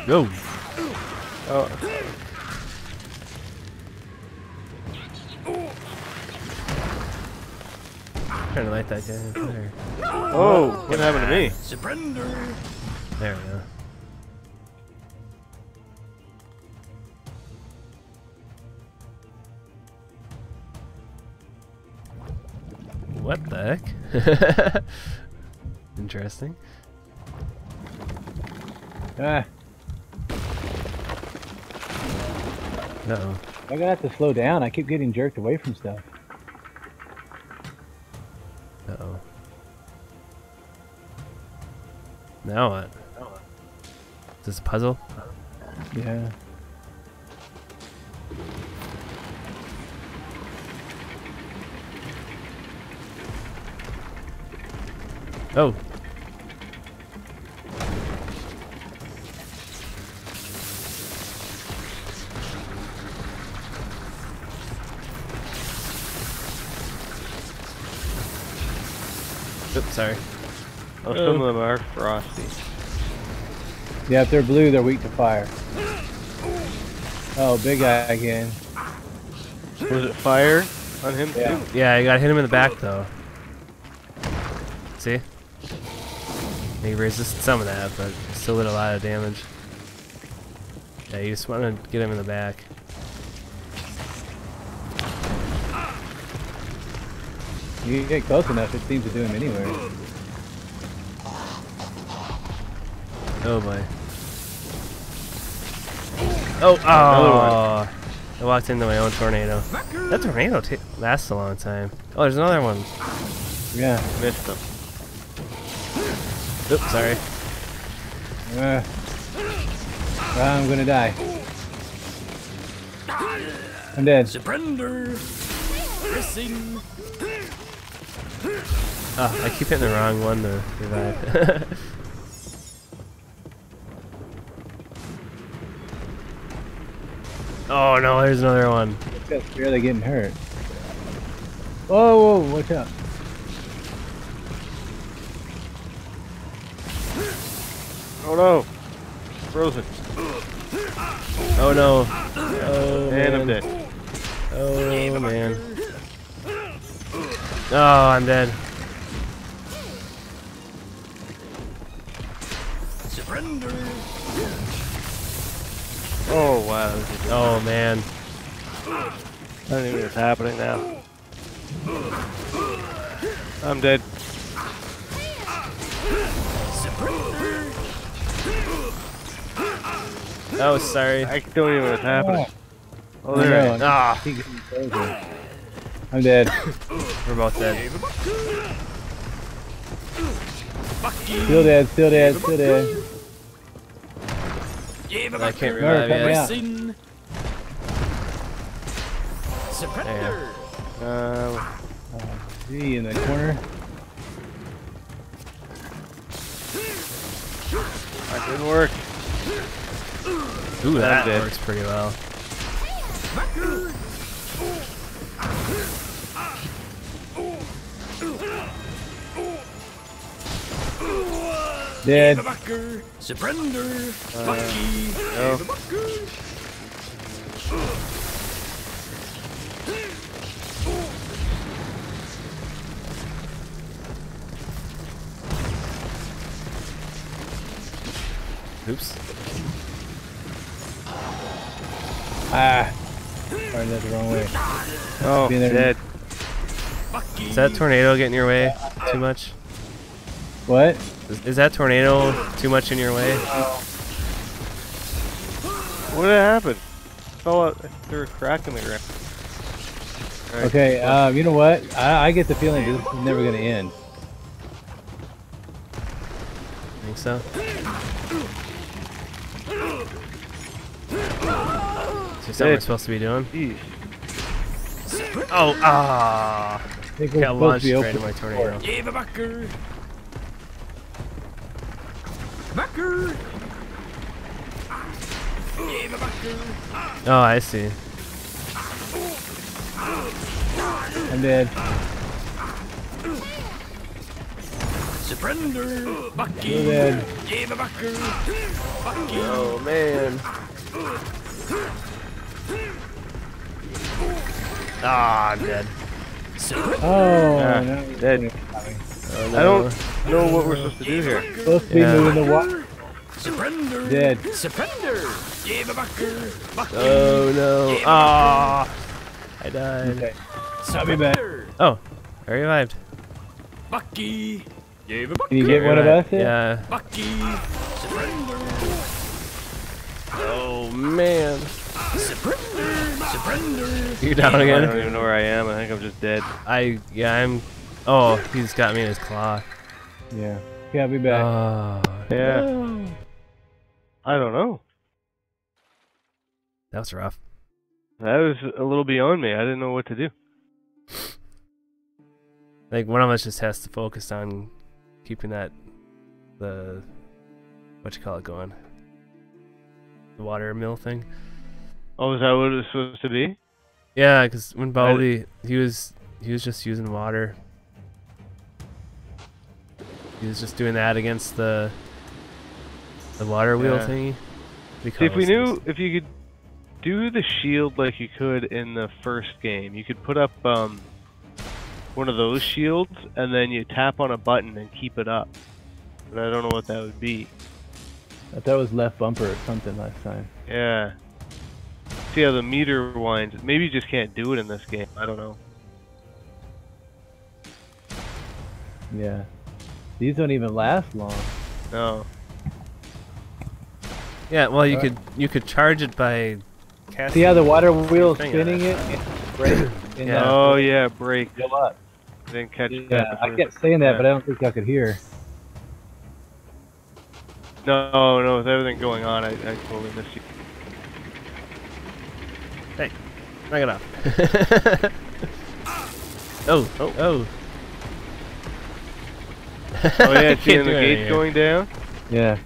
Go. Oh. I'm trying to light that guy in there. Oh, what happened to me? Surrender. There we go. What the heck? Interesting. Ah. Uh-oh. I'm gonna have to slow down. I keep getting jerked away from stuff. Uh-oh. Now what? Now what? Is this a puzzle? Yeah. Oh. Oops, sorry. Oh, some of them are frosty. Yeah, if they're blue, they're weak to fire. Oh, big guy again. Was it fire on him yeah. too? Yeah, you gotta hit him in the back though. See? He resisted some of that, but still did a lot of damage. Yeah, you just wanna get him in the back. You get close enough, it seems to do him anywhere. Oh boy. Oh, oh! I walked into my own tornado. That tornado t lasts a long time. Oh, there's another one. Yeah. Missed him. Oops, sorry. Uh, I'm gonna die. I'm dead. Surrender! Pressing! Oh, I keep hitting the wrong one to revive. Oh no, there's another one. It's barely getting hurt. Whoa, whoa, watch out. Oh no. Frozen. Oh no. Oh, and man. I'm dead. Oh man. Oh, I'm dead. Surrender. Oh wow. Oh man. I don't even know what's happening now. I'm dead. Oh, sorry. I don't even know what's happening. Oh, there. Ah. Oh. I'm dead. We're both dead. Still dead, still dead, still dead. I can't revive yet. There. Uh, uh, see in the corner. That didn't work. Ooh, that, that did. Works pretty well. Dead. Surrender. Uh, no. Oops. Ah. Sorry, that's the wrong way. Oh, dead. Is that tornado getting in your way too much? What? Is, is that tornado too much in your way? Oh. What happened? I fell out through a crack in the ground. Right. Okay, um, you know what? I, I get the feeling this is never going to end. Think so? Is that what we're supposed to be doing? Jeez. Oh, ah! I got launched straight into my tornado. Yeah, backer. Backer. Oh, I see. I'm dead. Surrender, Bucky. I'm dead. Yeah, backer. Oh man. Ah, I'm dead. Oh, uh, no, dead. Oh, no. I don't know what we're supposed to do here. Supposed to be yeah. moving the water. Surrender. Dead. Surrender. Oh no. Ah, oh, I died. Okay. I'll be back. Oh, I revived. Bucky. Can you get one of us? Yeah. Bucky. Surrender. Oh man. You're down again? I don't even know where I am. I think I'm just dead. I, yeah, I'm. Oh, he's got me in his claw. Yeah. Yeah, I'll be back. Uh, yeah. No. I don't know. That was rough. That was a little beyond me. I didn't know what to do. Like, one of us just has to focus on keeping that, the, what you call it, going? The water mill thing? Oh, is that what it was supposed to be? Yeah, because when Baldi, he was he was just using water. He was just doing that against the the water wheel yeah. thingy. See, if we things. knew if you could do the shield like you could in the first game, you could put up um, one of those shields and then you tap on a button and keep it up. But I don't know what that would be. I thought it was left bumper or something last time. Yeah. See how the meter winds. Maybe you just can't do it in this game. I don't know. Yeah. These don't even last long. No. Yeah, well you uh, could you could charge it by casting. See how the water wheel spinning it? Break. Yeah. Oh yeah, break. Up. Didn't catch yeah, that. I kept saying that, but I don't think y'all could hear. No, no, with everything going on, I, I totally missed you. Hey, knock it off. oh, oh, oh. Oh yeah, seeing the gates going down? Yeah.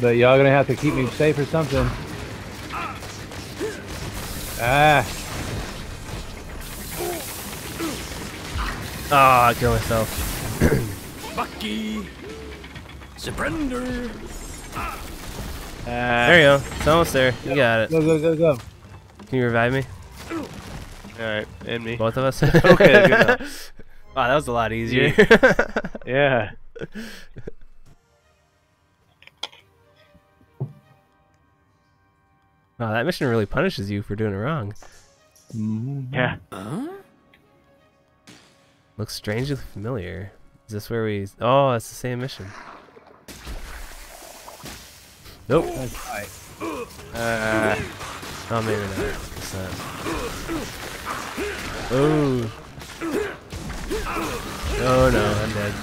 But y'all gonna have to keep me safe or something. Ah. Ah, oh, I killed myself. Bucky. Surrender. Uh, there you go. It's almost there. You got it. Go, go, go, go. Can you revive me? Alright, and me. Both of us? Okay, good enough. Wow, that was a lot easier. Yeah. Wow, that mission really punishes you for doing it wrong. Yeah. Huh? Looks strangely familiar. Is this where we... Oh, it's the same mission. Nope. Uh, oh, maybe not. What's that? Oh. Oh no, I'm dead.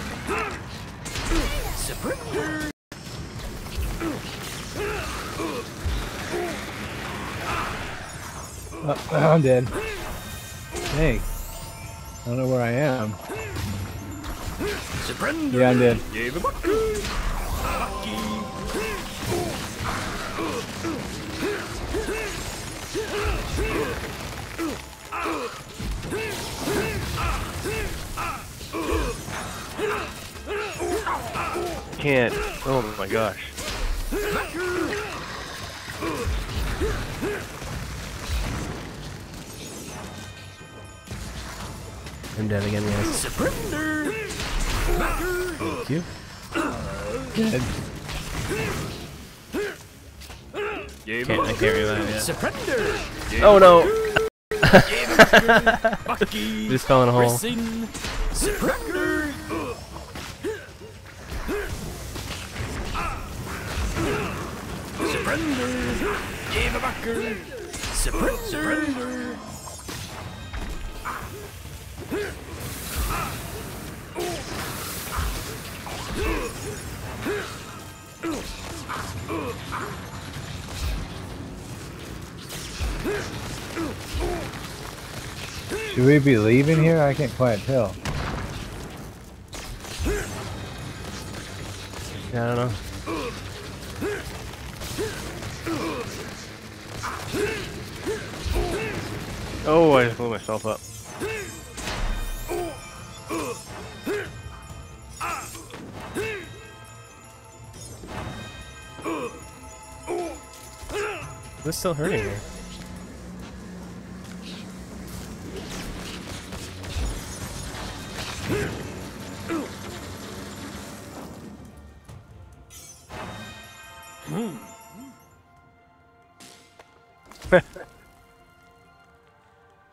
Oh, I'm dead. Hey. I don't know where I am. Yeah, I'm dead. Can't. Oh my gosh. I'm dead again, guys. Surrender. Thank you. Good. Can't, I can't revive yet. Surrender. Oh no! Just fell in a hole. Surrender. Surrender. Give a backer. Surrender. Should we be leaving here? I can't quite tell. I don't know. Oh, I just blew myself up. What's still hurting here?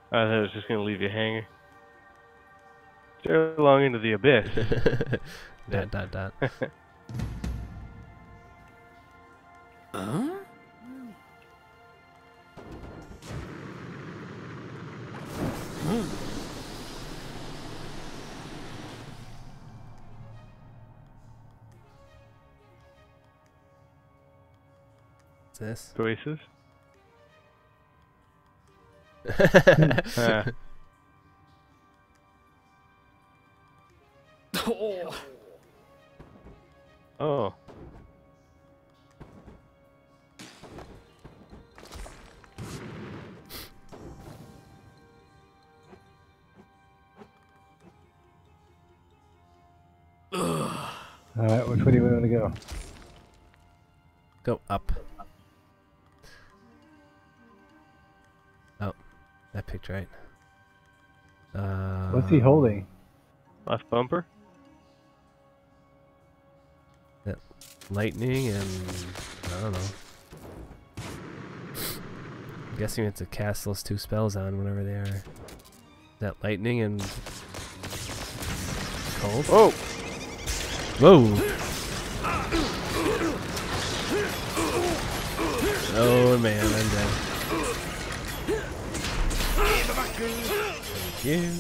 I thought I was just gonna leave you hanging. They're long into the abyss. Dot dot dot. Huh? What's this? Choices? uh. Oh. Oh. Alright, which way do we want to go? Go up. Oh, that picked right. Uh, What's he holding? Left bumper? That lightning and... I don't know. I'm guessing it's a cast those two spells on whenever they are. That lightning and... cold? Oh! Whoa! Oh man, I'm dead. Thank you.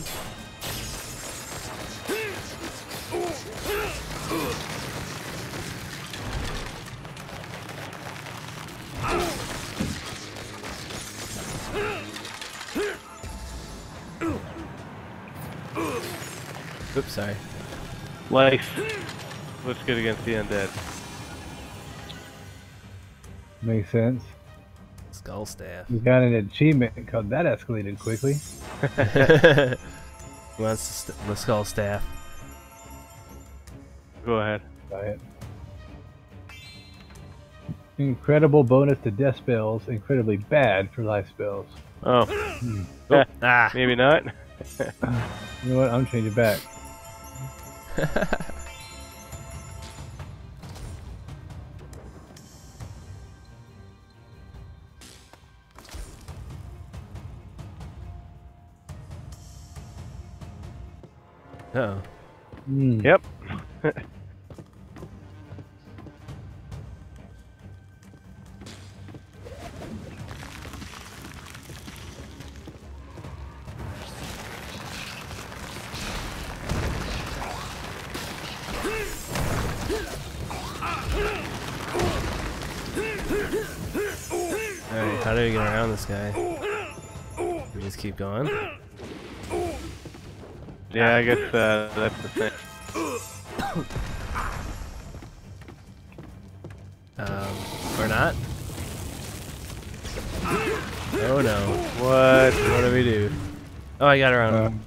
Oops, sorry. Life. Looks good against the undead. Makes sense. Skull staff. We got an achievement called that escalated quickly. Who wants the, st the skull staff? Go ahead. Buy it. Incredible bonus to death spells. Incredibly bad for life spells. Oh. Hmm. Oh. Ah. Maybe not. You know what? I'm changing back. Uh-oh. Mm. Yep. Alright, how do we get around this guy? We just keep going? Yeah, I guess uh, that's the thing. Or not? Oh no. What? What do we do? Oh, I got around. Um,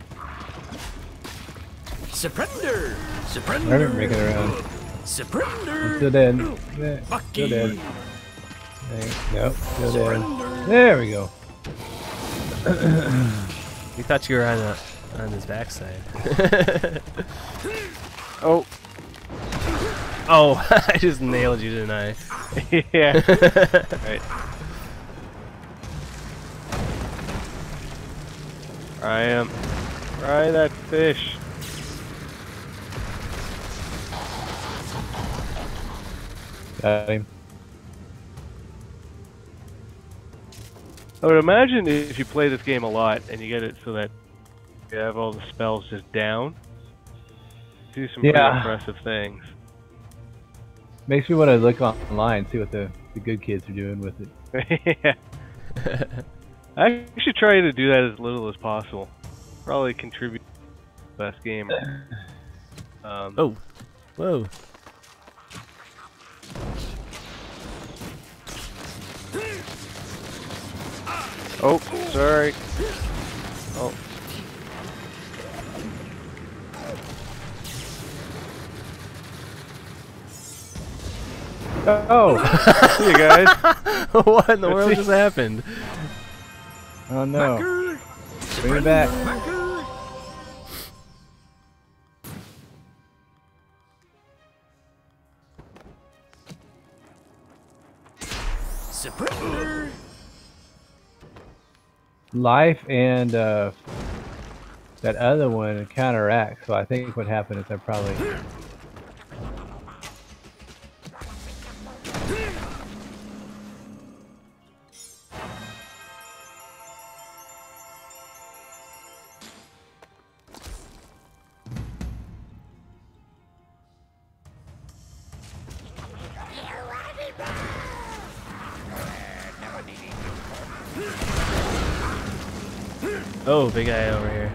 Surrender! Surrender! I didn't make it around. Surrender! Still dead. Yeah, still dead. Nope, still dead. There we go. We thought you were on the, on his backside. Oh. Oh, I just nailed you, didn't I? Yeah. Right. I am. Fry that fish. Got him. I would imagine if you play this game a lot and you get it so that you have all the spells just down, do some yeah. pretty impressive things. Makes me want to look online and see what the, the good kids are doing with it. Yeah. I should try to do that as little as possible. Probably contribute to the best game. Um, oh. Whoa. Oh, sorry. Oh. Oh. See you guys. What in the world just happened? Oh no. Bring it back. Surrender. Life and uh, that other one counteract, so I think what happened is I probably... Oh, big guy over here.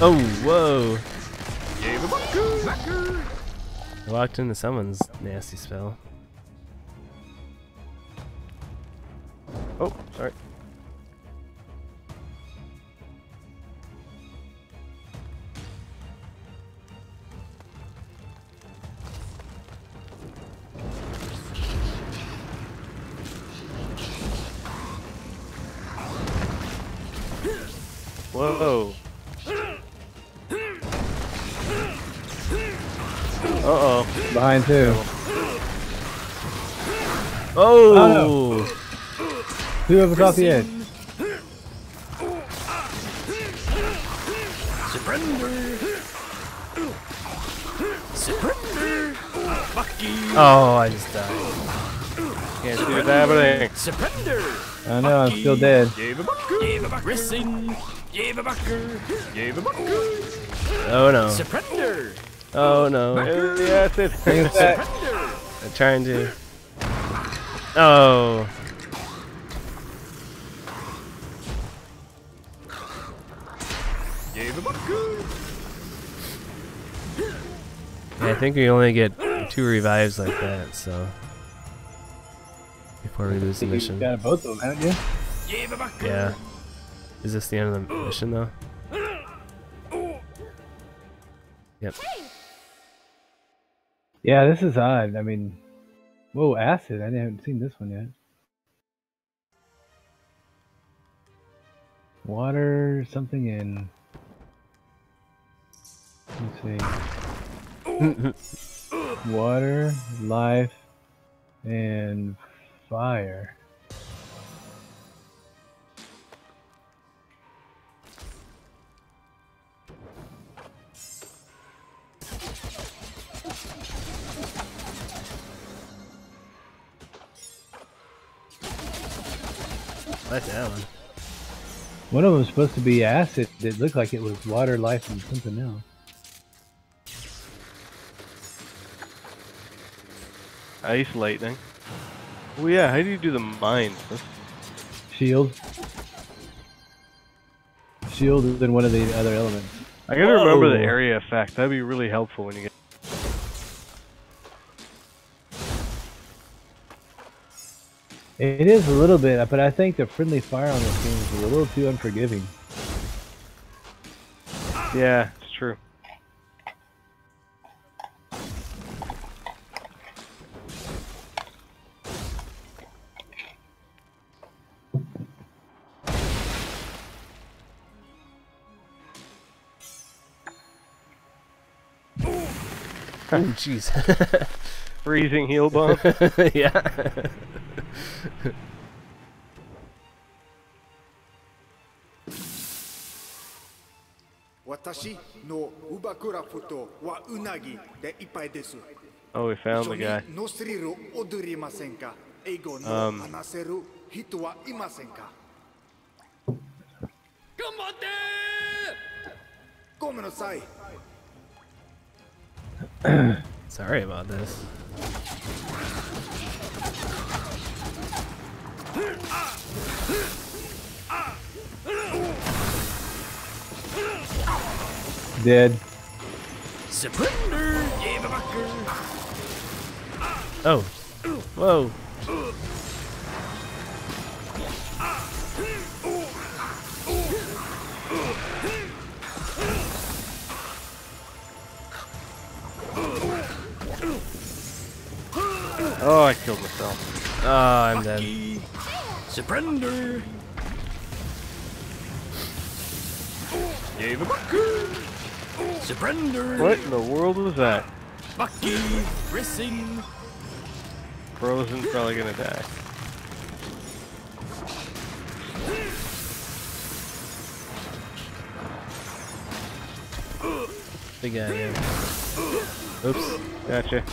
Oh, whoa. Locked into someone's nasty spell. Oh, sorry. Whoa. Uh-oh. Behind too. Oh! Oh no. Two of us off the edge. Oh, I just died. Can't see what's happening. I know, I'm still dead. Oh no. Surrender. Oh no. Yes, it's bring it back. I'm trying to. Oh. Yeah, I think we only get two revives like that, so. Before we lose the mission. You got both of them, haven't you? Yeah. Is this the end of the mission, though? Yep. Yeah, this is odd. I mean, whoa, acid. I haven't seen this one yet. Water, something in. Let's see. Water, life, and fire. That's that one. One of them was supposed to be acid that looked like it was water, life, and something else. Ice lightning. Well, yeah, how do you do the mines? Shield. Shield is in one of the other elements. I gotta Whoa. remember the area effect. That'd be really helpful when you get... It is a little bit, but I think the friendly fire on this game is a little too unforgiving. Yeah, it's true. Oh, jeez. Freezing heel bomb? Yeah. Oh, we found the guy. Um. Sorry about this. Dead. Oh. Whoa. Oh, I killed myself. Oh, I'm dead. Surrender. Gave a bucker. Surrender. What in the world was that? Bucky, racing. Frozen's probably gonna die. Big guy. Yeah. Oops. Gotcha.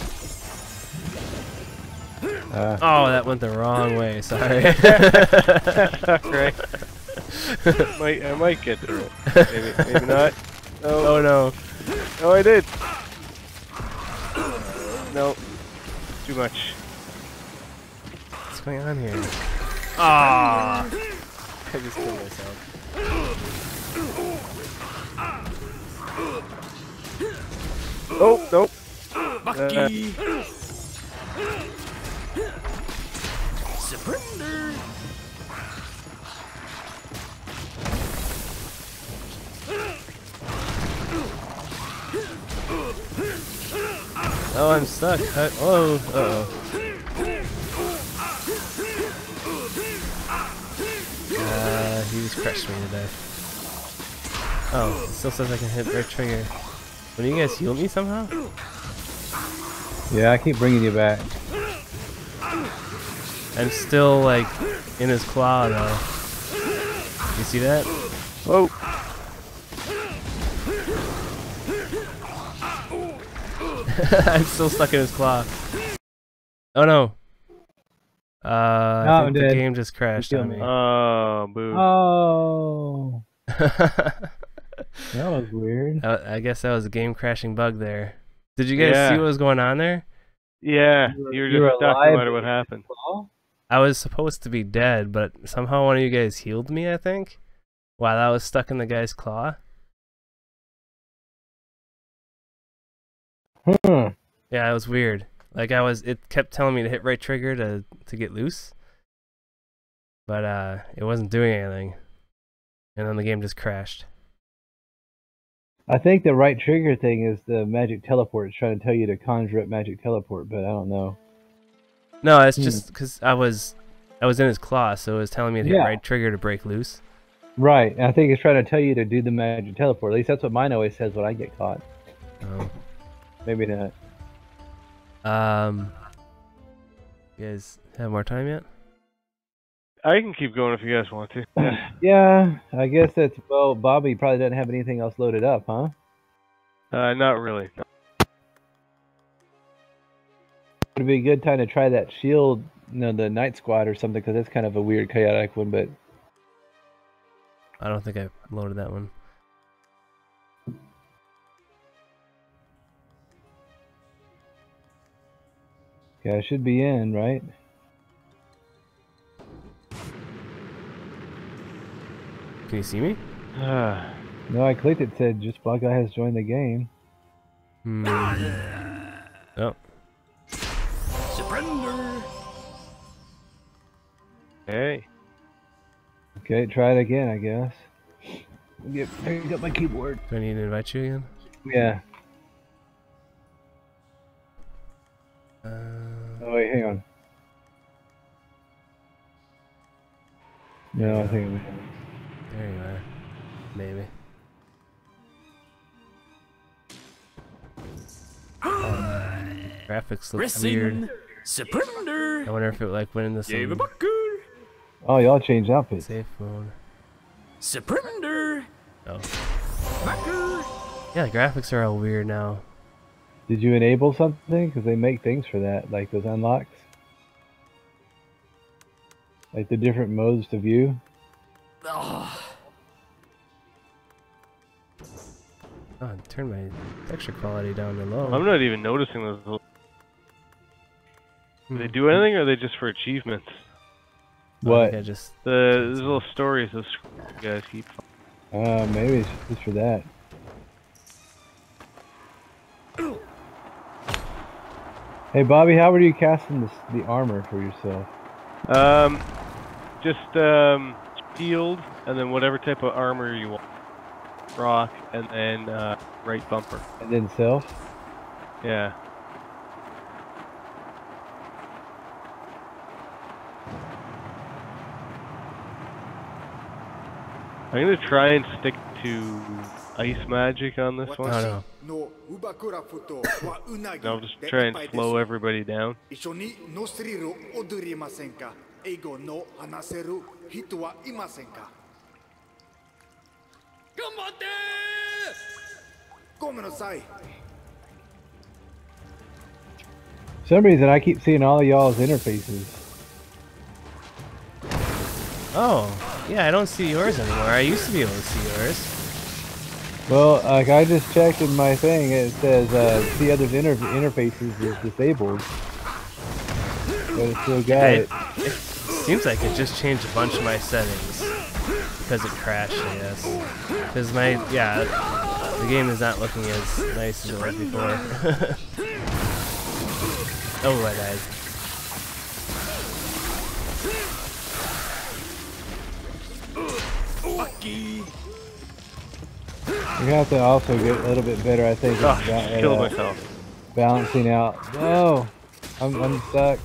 Uh, oh, that went the wrong way. Sorry. Right. I might, I might get through it. Maybe, maybe not. Oh. Oh no. Oh, I did! No. Too much. What's going on here? Ah! I just killed myself. Oh, nope. Bucky! Uh, Surrender! Oh, I'm stuck. I, oh, uh oh. Uh, he just crushed me to death. Oh, it still says I can hit right trigger. Will you guys heal me somehow? Yeah, I keep bringing you back. I'm still, like, in his claw, though. You see that? Whoa! I'm still stuck in his claw. Oh no! Uh, I think the game just crashed on me. Oh, boo! Oh, that was weird. I, I guess that was a game crashing bug there. Did you guys yeah. see what was going on there? Yeah, you were, you were just you were stuck no matter what happened. I was supposed to be dead, but somehow one of you guys healed me, I think, while I was stuck in the guy's claw. Hmm. Yeah, it was weird. Like I was, it kept telling me to hit right trigger to to get loose, but uh, it wasn't doing anything, and then the game just crashed. I think the right trigger thing is the magic teleport. It's trying to tell you to conjure up magic teleport, but I don't know. No, it's hmm. just because I was I was in his claw, so it was telling me to hit yeah. right trigger to break loose. Right, and I think it's trying to tell you to do the magic teleport. At least that's what mine always says when I get caught. Oh. Maybe not. Um, you guys have more time yet? I can keep going if you guys want to. Yeah, yeah, I guess that's... Well, Bobby probably doesn't have anything else loaded up, huh? Uh, not really. It would be a good time to try that shield, you know, the Night Squad or something, because that's kind of a weird, chaotic one, but... I don't think I loaded that one. Yeah, I should be in, right? Can you see me? Uh, no, I clicked it. Said just Black Guy has joined the game. Hmm. Oh. Surrender. Hey. Okay, try it again, I guess. Yep, picked up my keyboard. Do I need to invite you again? Yeah. Uh... Oh wait, hang on. No, yeah. I think it was... There you are. Maybe. um, graphics look weird. Surrender. I wonder if it like went in the same. Oh, y'all changed outfits. Safe mode. Surrender. Oh. Yeah, the graphics are all weird now. Did you enable something? Because they make things for that, like those unlocks, like the different modes to view. Oh, oh turn my texture quality down to low. I'm not even noticing those. Do hmm. they do anything, or are they just for achievements? What? Oh, just the these little stories those guys keep. Uh, maybe it's just for that. Hey Bobby, how were you casting this, the armor for yourself? Um, just um, shield, and then whatever type of armor you want. Rock, and then uh, right bumper. And then self? Yeah. I'm gonna try and stick to ice magic on this one. I don't know. I'll just try and slow everybody down. For some reason, I keep seeing all of y'all's interfaces. Oh, yeah, I don't see yours anymore. I used to be able to see yours. Well, like I just checked in my thing, it says uh, see others' inter interfaces is disabled, but it still got it. It, it seems like it just changed a bunch of my settings because it crashed, I guess. Because my yeah, the game is not looking as nice as it was before. Oh, I died. Lucky. You're gonna have to also get a little bit better, I think. Oh, I just killed myself. Balancing out. No! I'm, I'm stuck.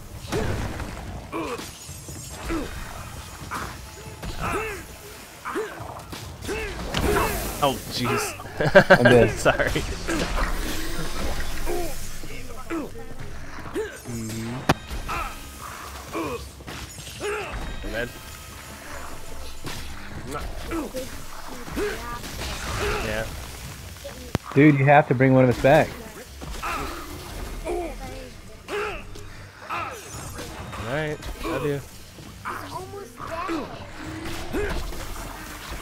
Oh, jeez. I'm dead. Sorry. Mm-hmm. I'm dead. No. Yeah. Dude, you have to bring one of us back. Alright, I do.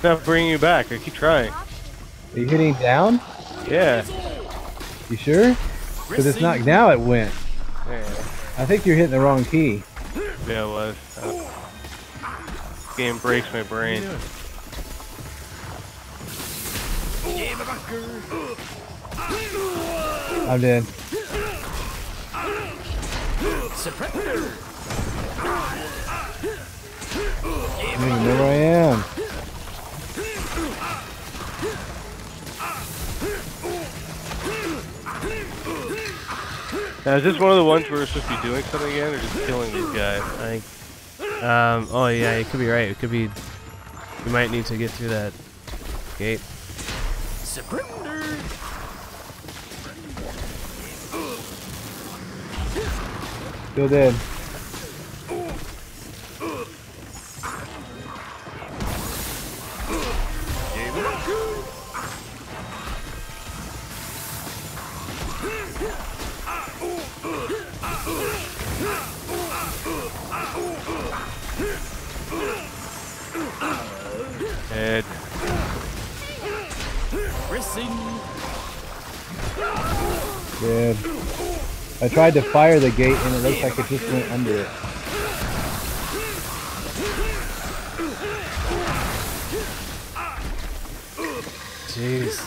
Not bringing you back, I keep trying. Are you hitting down? Yeah. You sure? Because it's not. Now it went. Yeah. I think you're hitting the wrong key. Yeah, it was. Uh, this game breaks my brain. Yeah. I'm dead. I don't even know where I am. Now, is this one of the ones where it's supposed to be doing something again, or just killing these guys? I think. Um. Oh yeah, you could be right. It could be. We might need to get through that gate. Surrender. Still dead. Dead. missing. Good. I tried to fire the gate and it looks like it just went under it. Jeez.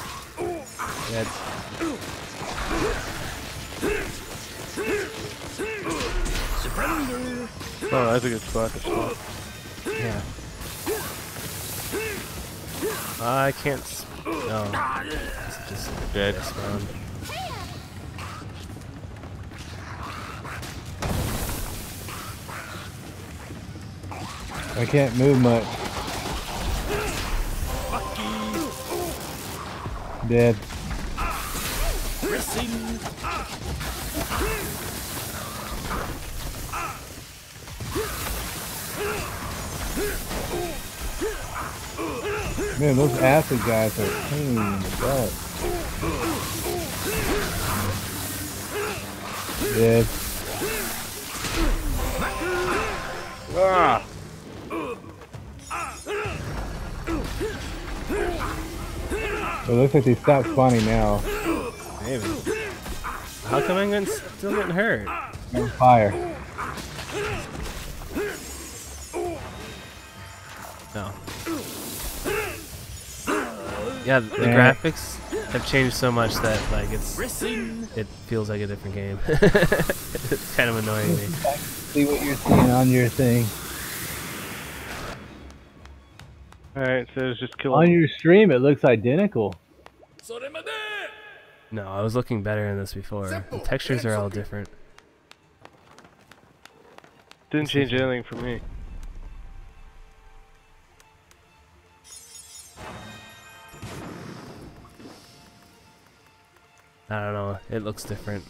That's... Oh, I think it's black as well. Yeah. I can't. No. It's just dead. I can't move much. Dead. Man, those acid guys are pain in the butt. Dead. Ah. It looks like they stopped spawning now. Maybe. How come I'm still getting hurt? On fire. No. Yeah, the Man. graphics have changed so much that like it's it feels like a different game. It's kind of annoying me. See what you're seeing on your thing. Alright, so it's just killing. On your stream, it looks identical. No, I was looking better in this before. The textures are all different. Didn't change anything for me. I don't know. It looks different.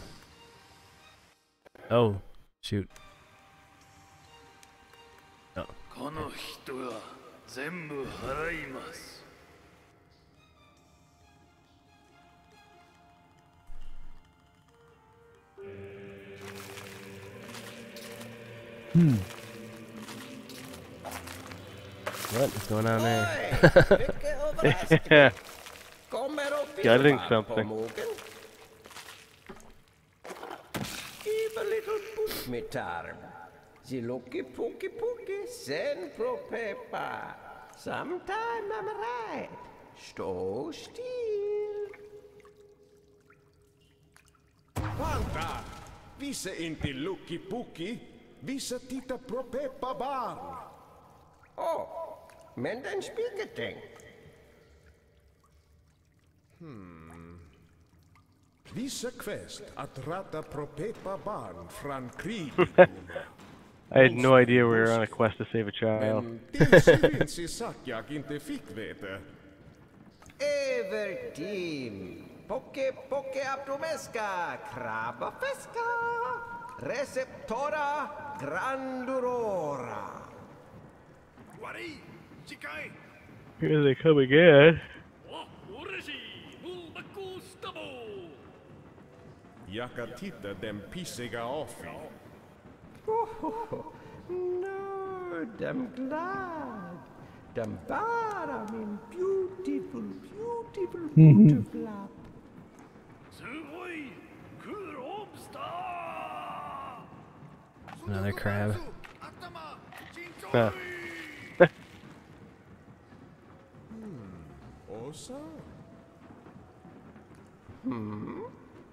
Oh, shoot. No. Hmm. What is going on there? Yeah. Gutting something. Sometime I'm right. Sto still. Quanta visa in the looky pooky, visa tita propepa bar. Oh, Menden Spiegeting. Hmm. Visa quest at rata propepa barn fran creed. I had no idea we were on a quest to save a child. Here they come again. Yakatita dem pisega offi. Oh, no, I'm glad. I'm glad I'm in beautiful, beautiful, beautiful lap. Another crab. Oh. Hmm.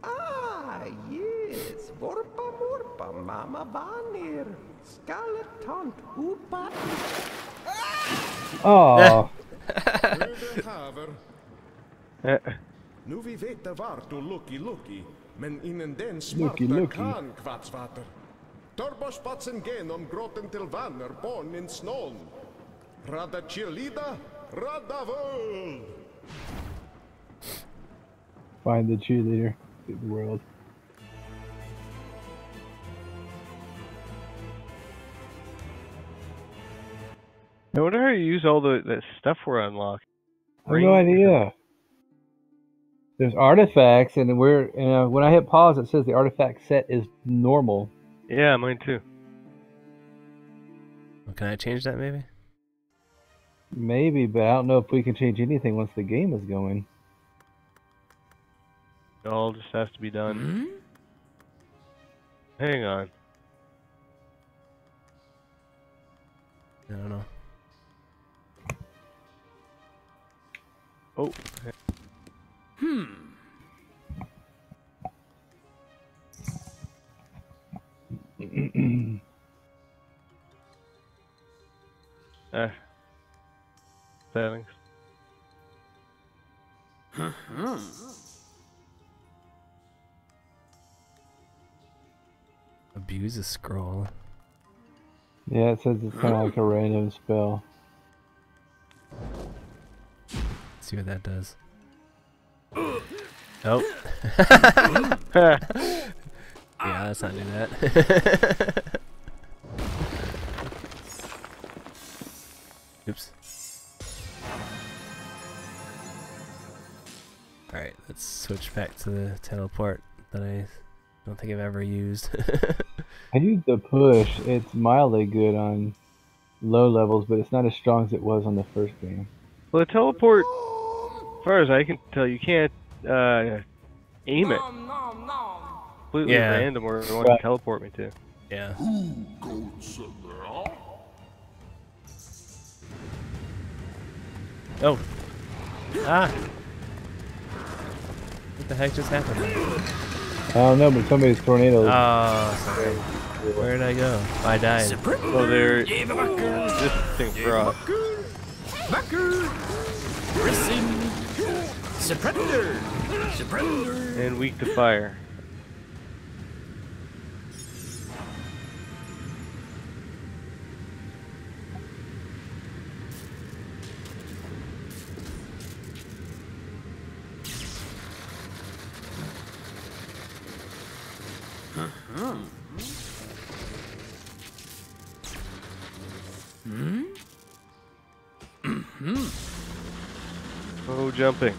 Ah, yes. Vorpa morpa, mama banir. Skeleton upa. Oh. Nu vi veta vart du looky looky, men innen den smarta kan kvatsvater. Torbospatzen genom grotten till vanner born in snån. Rada cheerleader, rada world. Find the cheerleader. The world. I wonder how you use all the that stuff we're unlocking. I have no idea. There's artifacts, and we're and uh, when I hit pause, it says the artifact set is normal. Yeah, mine too. Well, can I change that maybe? Maybe, but I don't know if we can change anything once the game is going. It all just has to be done. Mm-hmm. Hang on. I don't know. Oh. Hmm. uh, settings. Uh-huh. Abuse a scroll. Yeah, it says it's kind of like a random spell. Let's see what that does. Nope. Yeah, let's not do that. Oops. Alright, let's switch back to the teleport that I don't think I've ever used. I used the push. It's mildly good on low levels, but it's not as strong as it was on the first game. Well, the teleport, as far as I can tell, you can't uh, aim it. Completely yeah. random or want right. to teleport me to. Yeah. Oh. Ah. What the heck just happened? I don't know, but somebody's tornado. Oh, sorry. Where did I go? I died. Oh, there. This thing broke. Surrender. Surrender. And weak to fire. Jumping.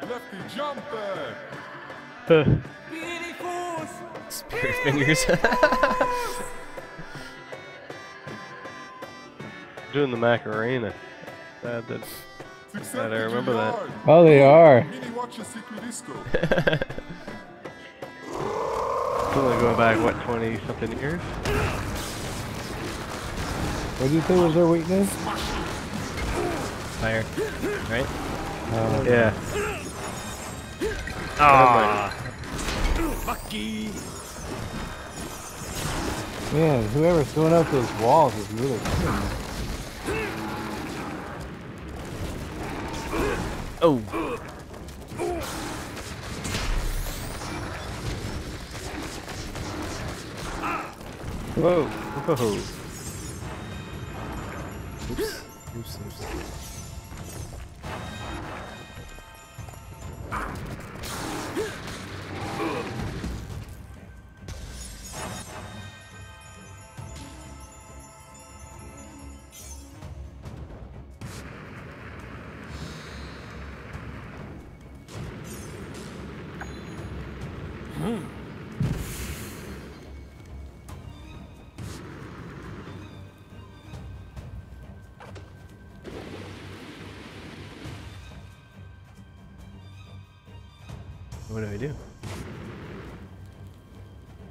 Lefty jumper. Spirit fingers. Doing the Macarena. That, that, that I remember that. Oh, they are. It's only going back, what, twenty something years? What did you say was their weakness? Fire. Right? Um, yeah. Aww. Fucky. Man, whoever's throwing up those walls is really cool. Oh. Whoa! Whoa! Oops! Oops! Oops! What do I do?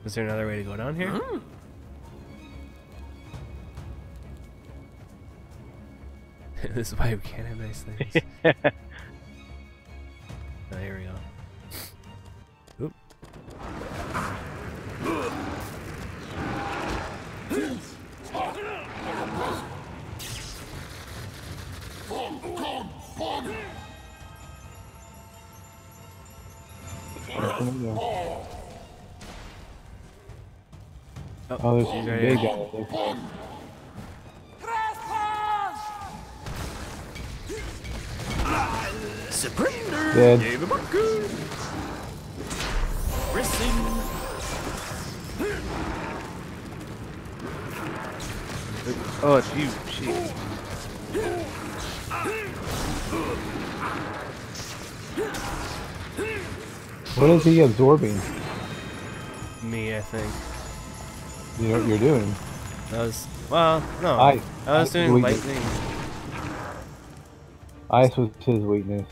Is there another way to go down here? Mm-hmm. This is why we can't have nice things. Yeah. Oh, here we go. Oop. Oh, oh, there's some big guys there. Dead. Oh, it's you. Jeez. What is he absorbing? Me, I think. You know what you're doing. I was, well, no, I, I was doing weakness. lightning. Ice was his weakness.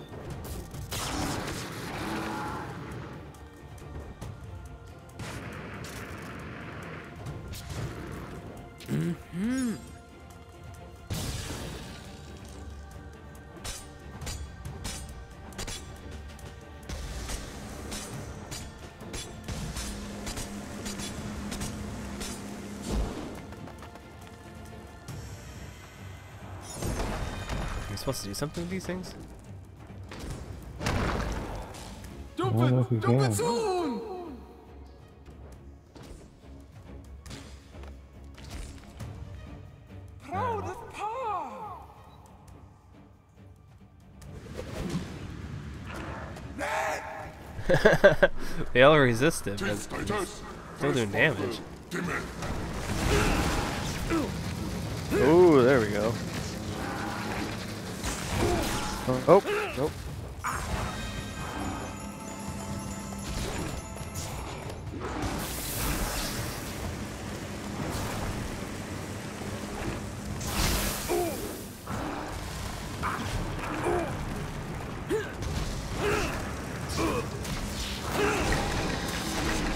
Mm-hmm. Supposed to do something with these things? Dump it! Dump it soon! Proud of power! They all resisted, but still doing damage. Oh, there we go. Oh, nope.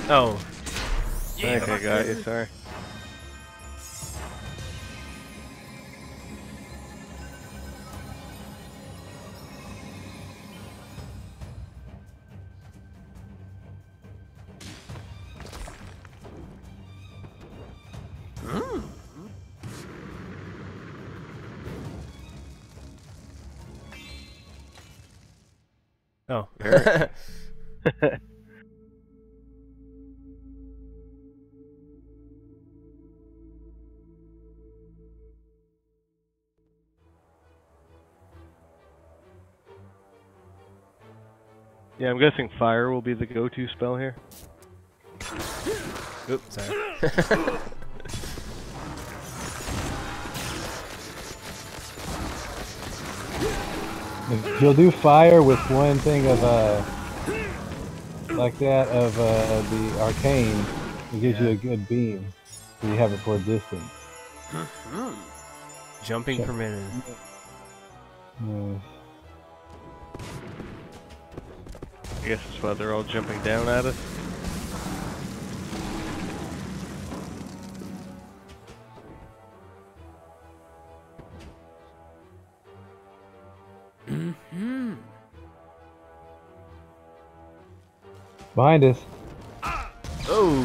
Oh. Yeah, okay, I got you, sorry. Oh. Yeah, I'm guessing fire will be the go-to spell here. Oops, sorry. You'll do fire with one thing of uh, like that of uh, the arcane. It gives yeah. you a good beam. So you have it for a distance. Jumping so, permitted. Yes. I guess that's why they're all jumping down at us. Behind us. Oh.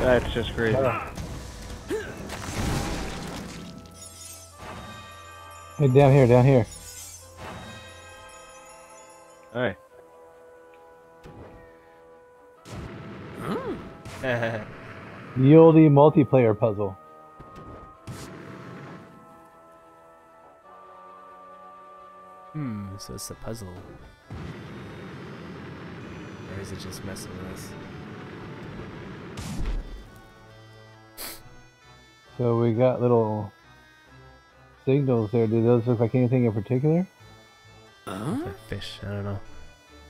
That's just crazy. Uh. Hey, down here, down here. All right. The oldie multiplayer puzzle. Hmm. So it's a puzzle, or is it just messing with us? So we got little signals there. Do those look like anything in particular? Uh, fish, I don't know.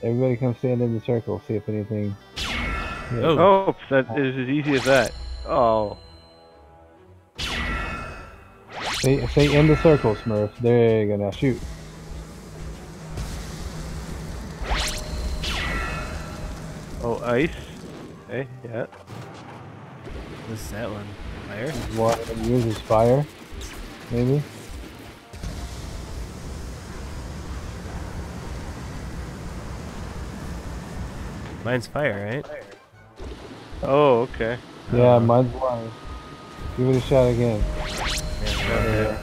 Everybody come stand in the circle, see if anything... Yeah. Oh, oh, that is as easy as that. Oh. Stay, stay in the circle, Smurf. There you go, now shoot. Oh, ice. Hey, yeah. What's that one? Fire? Water uses fire, maybe? Mine's fire, right? Fire. Oh, okay. Yeah, um, mine's water. Give it a shot again. Yeah,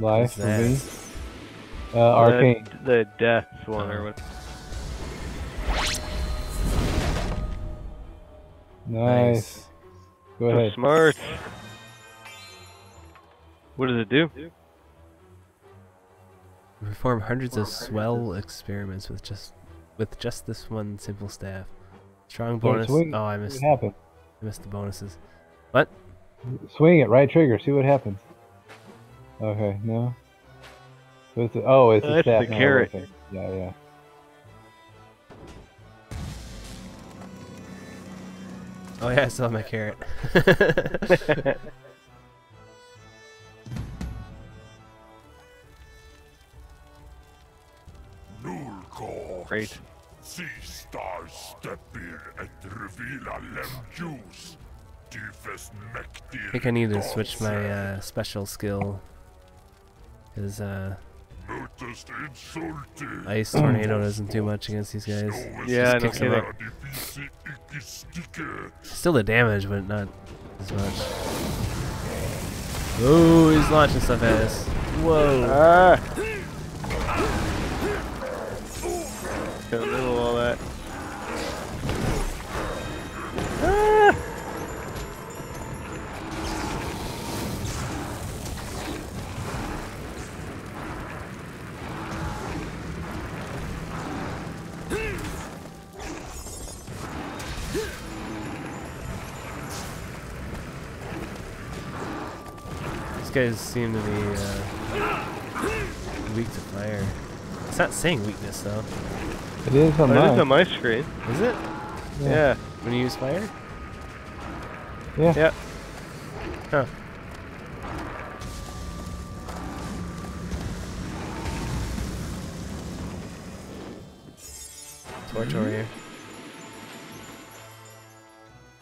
uh, life for me. Uh, arcane. The, the death one or what? Nice. nice. Go ahead. So smart. What does it do? We perform hundreds of swell experiments with just with just this one simple staff. Strong bonus. Swing. Oh, I missed. What I missed the bonuses. What? Swing it, right trigger. See what happens. Okay, no. So it's a, oh, it's a staff. The carrot. Okay. Yeah, yeah. Oh yeah, I still have my carrot. Great. Sea stars step in and reveal a lemjus. I think I need to switch my uh, special skill. Cause uh, ice tornado doesn't do much against these guys. Yeah, no kidding. Still the damage, but not as much. Oh, he's launching stuff at us. Whoa. Ah. Got a little all that. Ah! These guys seem to be uh, weak to fire. It's not saying weakness though. It is on, oh, mine. It is on my screen. Is it? Yeah. Yeah. When you use fire? Yeah. Yeah. Huh. Torch over here.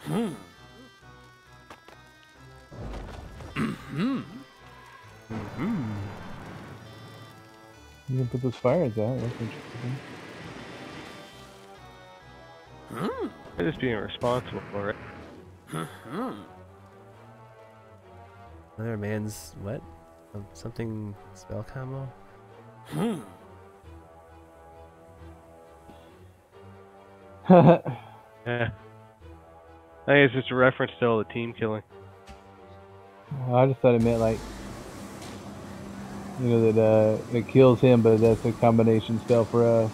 Hmm. Hmm. Hmm. You can put those fires out. That's interesting. They're just being responsible for it. Another man's what? Um, something spell combo? Yeah. I think it's just a reference to all the team killing. Well, I just thought it meant like, you know, that uh, it kills him, but that's a combination spell for us.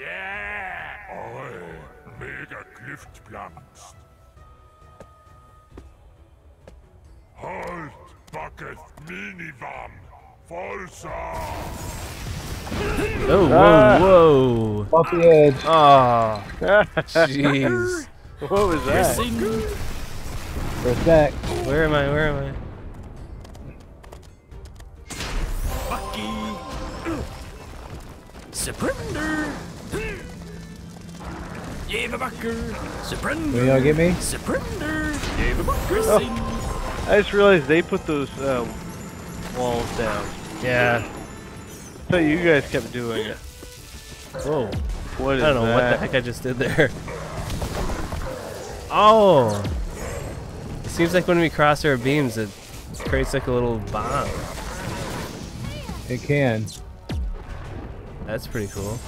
Yeah! Mega Kliftplanz! Halt! Bucket! Minivam! Forza! Oh, whoa, whoa! Off the edge! Oh, jeez! What was that? First back! Where am I? Where am I? Surrender! Yevabacker! Surrender! Y'all get me? Surrender! Yevabacker! Oh. I just realized they put those uh, walls down. Yeah. So you guys kept doing it. Whoa. What is that? I don't know that? what the heck I just did there. Oh! It seems like when we cross our beams, it creates like a little bomb. It can. That's pretty cool.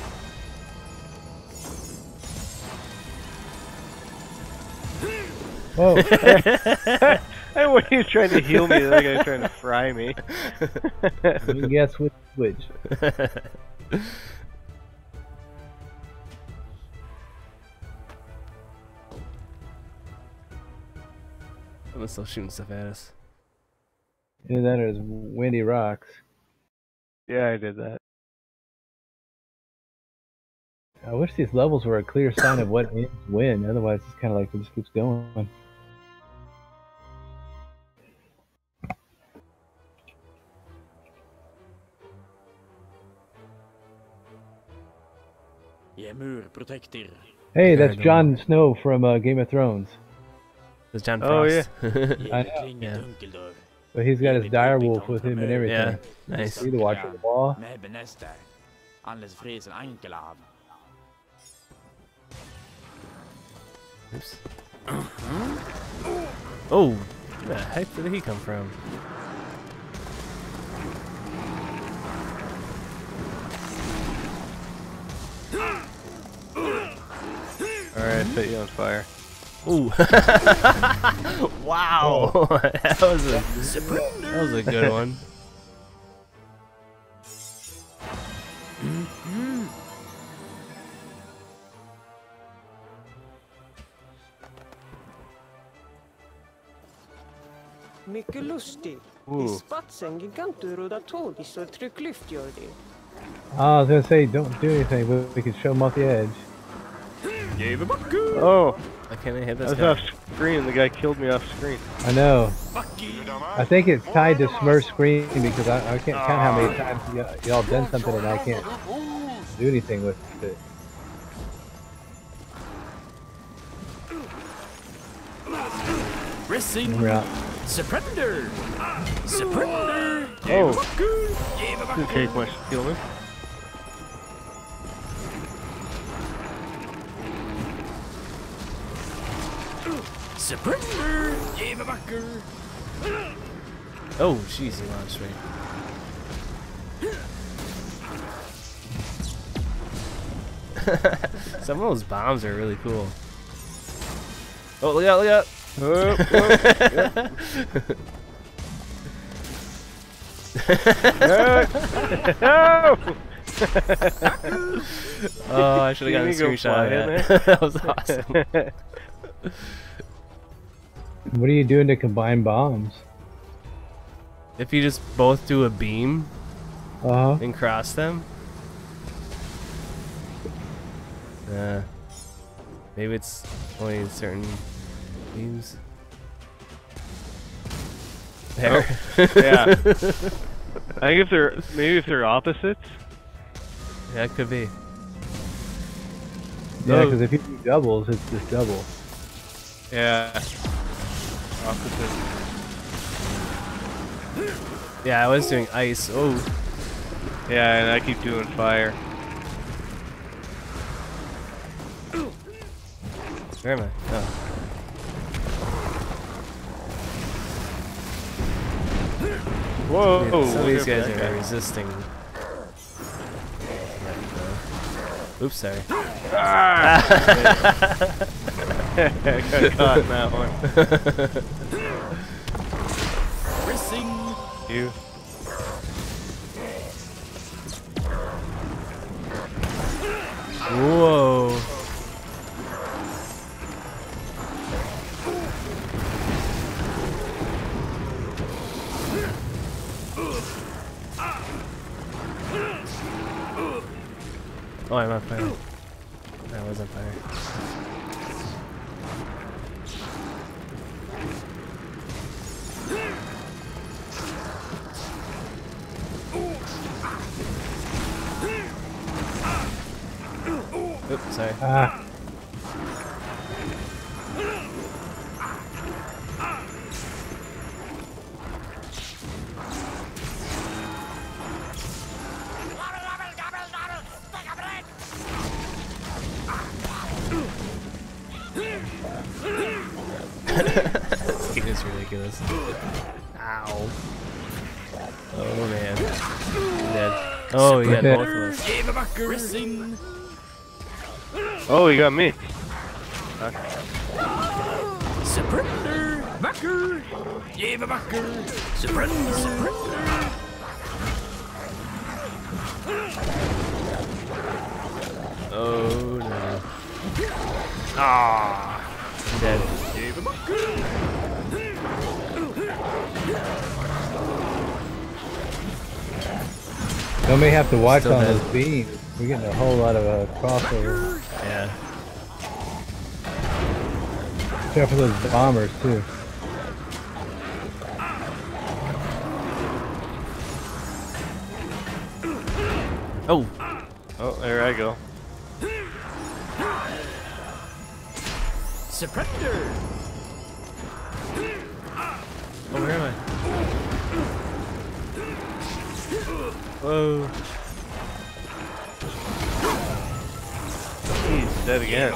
Whoa. When he was trying to heal me, the other guy was trying to fry me. Let me guess which switch. I'm still shooting stuff at us. Yeah, that is windy rocks. Yeah, I did that. I wish these levels were a clear sign of what is when, otherwise it's kind of like it just keeps going. Hey, that's Jon Snow from uh, Game of Thrones. That's Jon Frost. Oh yeah. I know. Yeah. But he's got his direwolf with him and everything. Yeah, nice. He's the watcher of the ball. Oops. Oh, where the heck did he come from? All right. I set you on fire. Ooh! Wow! Oh. That was a that was a good one. Mm-hmm. Mycket lustigt. I spatsen giganter röda tåg I så trycklyft gör det. I was gonna say don't do anything, but we can show them off the edge. Gave him up good. Oh. I can't hit this guy. I was off screen. The guy killed me off screen. I know. I think it's tied to Smurf's screen because I, I can't count how many times y'all done something and I can't do anything with it. We're out. Surrender! Surrender! Oh! Didn't take much to kill me. Surrender! Oh, jeez, he launched me. Some of those bombs are really cool. Oh, look out, look out! Oh, oh, no! Oh, I should have gotten a screenshot of that. That was awesome. What are you doing to combine bombs? If you just both do a beam uh-huh. and cross them? Uh, maybe it's only in certain beams. There. Oh, yeah. I think if they're, maybe if they're opposites? Yeah, it could be. Yeah, because oh. if you do doubles, it's just double. Yeah. Opposite. Yeah, I was doing ice. Oh. Yeah, and I keep doing fire. Where am I? Oh. Whoa! Yeah, some of these guys are guy. resisting. Oops, sorry. Ah! I got caught in that one. Racing. You. Whoa. Oh, I'm on fire. That was on fire. Oops, sorry. Ah. This game is ridiculous. Ow. Oh man. Dead. Oh, he got both of us. Oh, he got me. Okay. Surrender, Bucker. Give a Bucker. Surrender, surrender. Oh no. Ah. I'm dead. Give a Bucker. Don't we have to watch Still on dead. those beams? We're getting a whole lot of uh, crossover. Yeah. Except for those bombers, too. Oh! Oh, there I go. Surrender! Oh, where am I? Whoa. He's dead again.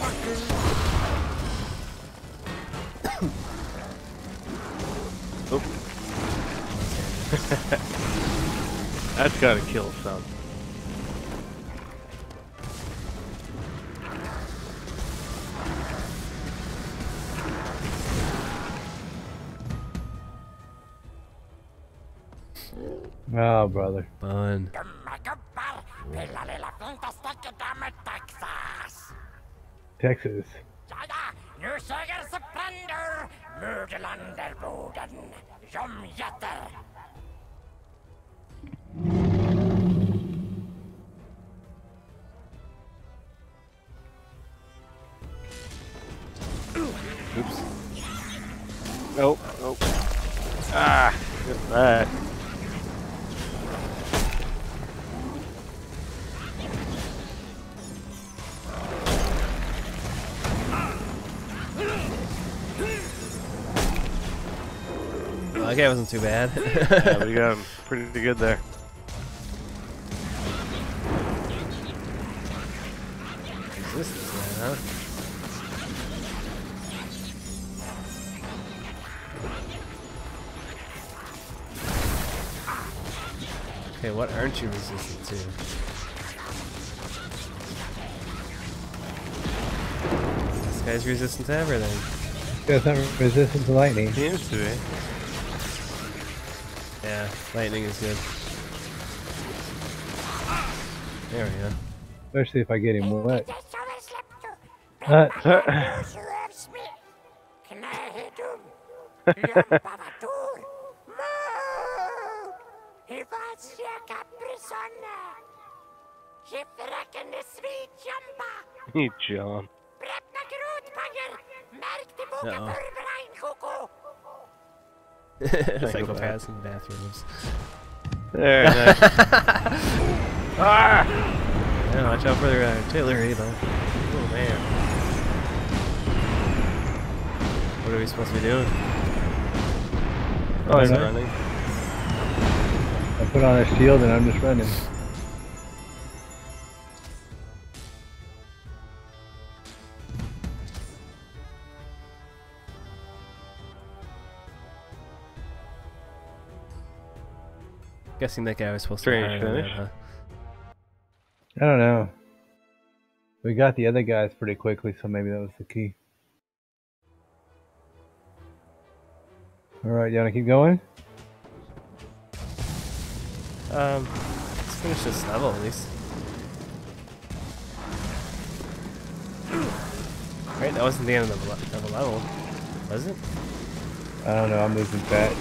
Oh. That's gotta kill some. Oh, brother. Fun. Texas. Oops. Nope. Nope. Ah, look at that. Okay, it wasn't too bad. Yeah, we got him pretty good there. Resistance, man, huh? Okay, what aren't you resistant to? This guy's resistant to everything. This guy's not resistant to lightning. Seems to be. Yeah, lightning is good. There we go. Especially if I get him wet. Hey, John. Uh-oh. Psychopaths in bathrooms. There, nice. Ah! Yeah, watch out for the artillery, though. Oh, man. What are we supposed to be doing? Oh, he's running. I put on a shield and I'm just running. Guessing that guy was supposed Strange to finish. That, huh? I don't know. We got the other guys pretty quickly, so maybe that was the key. Alright, you wanna keep going? Um, let's finish this level at least. Right, that wasn't the end of the, of the level, was it? I don't know, I'm losing fat.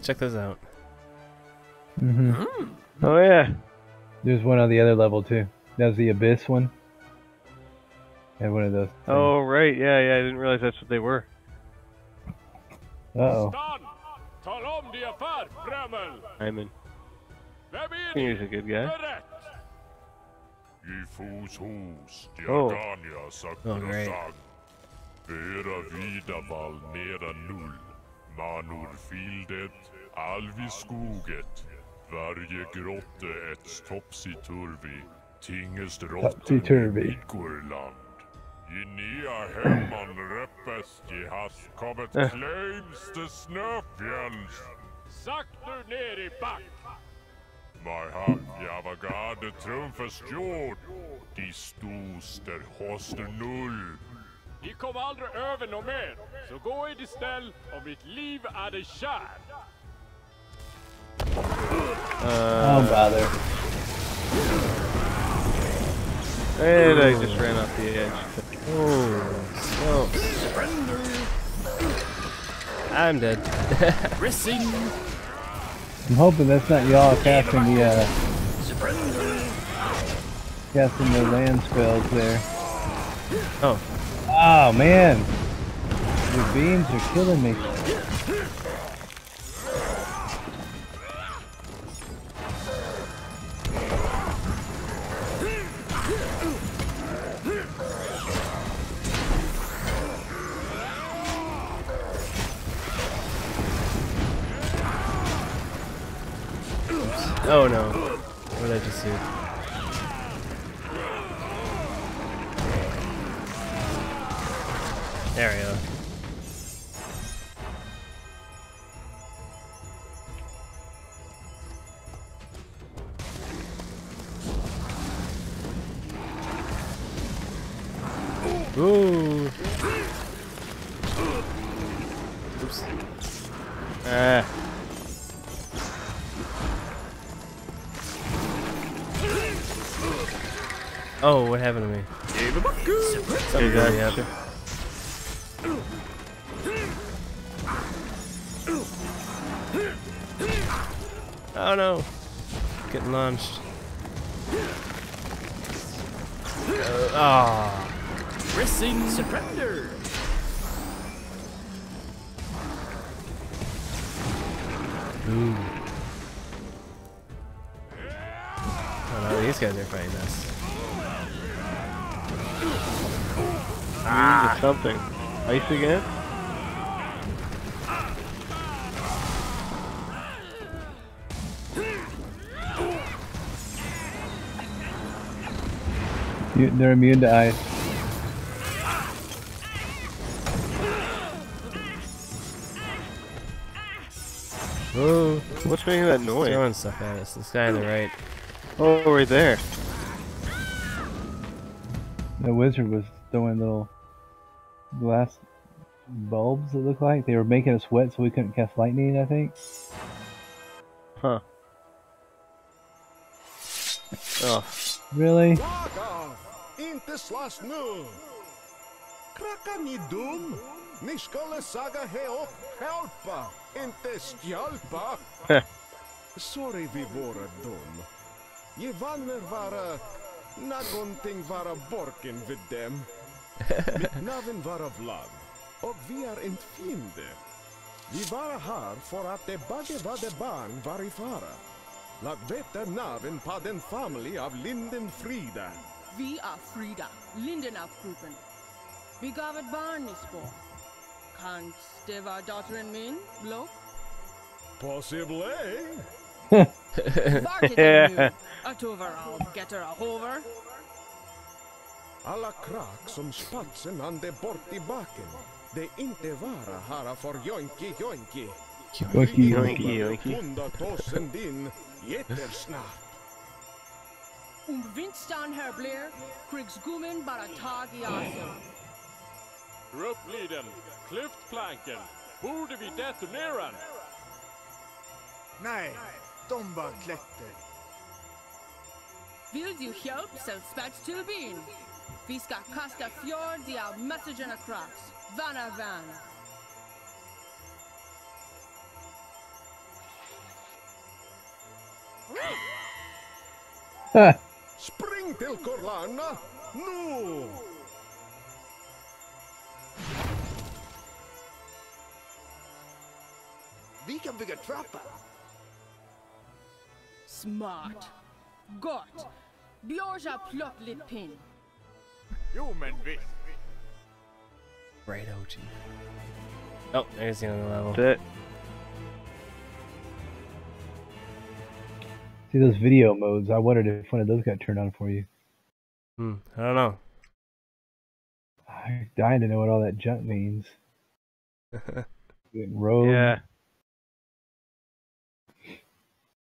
Check those out. Mm-hmm. Mm. Oh yeah. There's one on the other level too. That's the Abyss one. And one of those. Things. Oh right, yeah, yeah. I didn't realize that's what they were. Uh oh. I'm in. He's a good guy. Oh. Oh great. Manor fieldet, alvi skoget, varje grotte ett topsy-turvy, tingest rotten i Gorland. I nya hemman röppes, i haskavet klöms det snöfjäns. Sakter ner i back! My hand, javagade trumfes jord, de stoster hoster null. Ni kommer aldrig över någon mer, så gå I det ställ om mitt liv är det kär. Oh bother. And I just ran off the edge. Oh, oh. I'm dead. I'm hoping that's not y'all casting the uh, casting the land spells there. Oh. Oh man, the beams are killing me. Oh no. What did I just do? There we go. Ooh. Oops. Ah. Oh, what happened to me? Something really happened. Oh no! Getting launched. Ah. Uh, oh. Pressing surrender. Ooh. Oh no, these guys are fighting us. Ah, something. Ice again? You, they're immune to ice. Oh, what's making that noise? Throwing stuff at us. This guy on the right. Oh, right there. The wizard was throwing little glass bulbs. It looked like they were making us wet, so we couldn't cast lightning. I think. Huh. Oh. Really? Sorry we were a dum. Ye vanner vara nagonting vara borken with them. Mit naven vara vlag. Og vi er ent fiende. Vi vara har for at de bagge vade barn var I fara. Lag vetter naven på den family av Linden Frida. Vi er Frida, Linden afgruppen. Vi gav et barn I spår. Kanst det var datteren min, blå? Possibly. Yeah. Att overall get her a hover. Alla krak som spatsen ande bort I baken. De inte vara hara för joinki joinki. Joinki joinki joinki. hundra tusen din jättesnart. Um vinstan her blir krigs gummen bara tag I asen. Ruppliden, klyftplanken. Borde vi detonera den? Nej, de bara klätter. Vill du hjälp så spets till bin. Vi ska kasta fjordia messagen across. Vana van. Spring till Corlana nu! Vi kan bygga trappa. Smart. Gott. Björja plockligt pin. Jo men visst. Right O G. Oh, there's the other level. That's it. See those video modes? I wondered if one of those got turned on for you. Hmm. I don't know. I'm dying to know what all that junk means. Road. Yeah.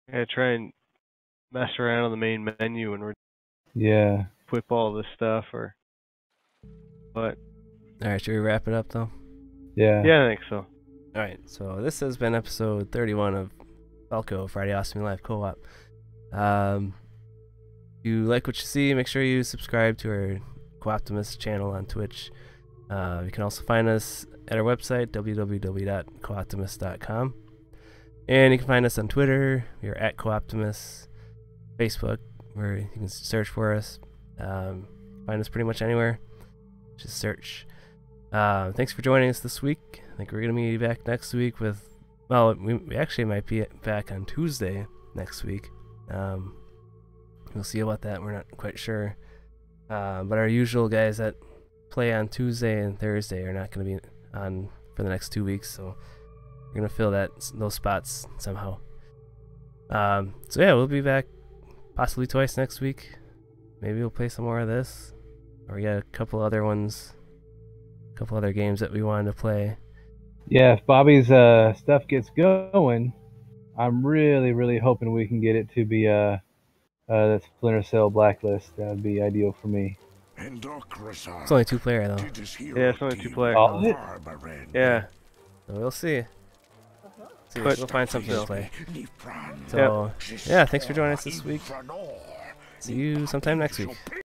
I gotta try and mess around on the main menu and we're yeah whip all this stuff or but all right, should we wrap it up though? Yeah. Yeah, I think so. All right, so this has been episode thirty-one of F A L C O Friday Awesome Live Co-op. Um, if you like what you see, make sure you subscribe to our Co-Optimus channel on Twitch. Uh, you can also find us at our website w w w dot co optimus dot com. And you can find us on Twitter. We're at Co-Optimus. Facebook, where you can search for us. Um, find us pretty much anywhere. Just search. Uh, thanks for joining us this week. I think we're going to be back next week with... Well, we, we actually might be back on Tuesday next week. Um, we'll see about that. We're not quite sure. Uh, but our usual guys that play on Tuesday and Thursday are not going to be on for the next two weeks, so... We're gonna fill that those spots somehow. Um, so yeah, we'll be back possibly twice next week. Maybe we'll play some more of this. Or we got a couple other ones, a couple other games that we wanted to play. Yeah, if Bobby's uh, stuff gets going, I'm really, really hoping we can get it to be uh, uh, that Splinter Cell Blacklist. That would be ideal for me. It's only two player though. Yeah, it's only two player. All of it? Yeah. So we'll see. see we'll find something to play. So, yeah, thanks for joining us this week. See you sometime next week.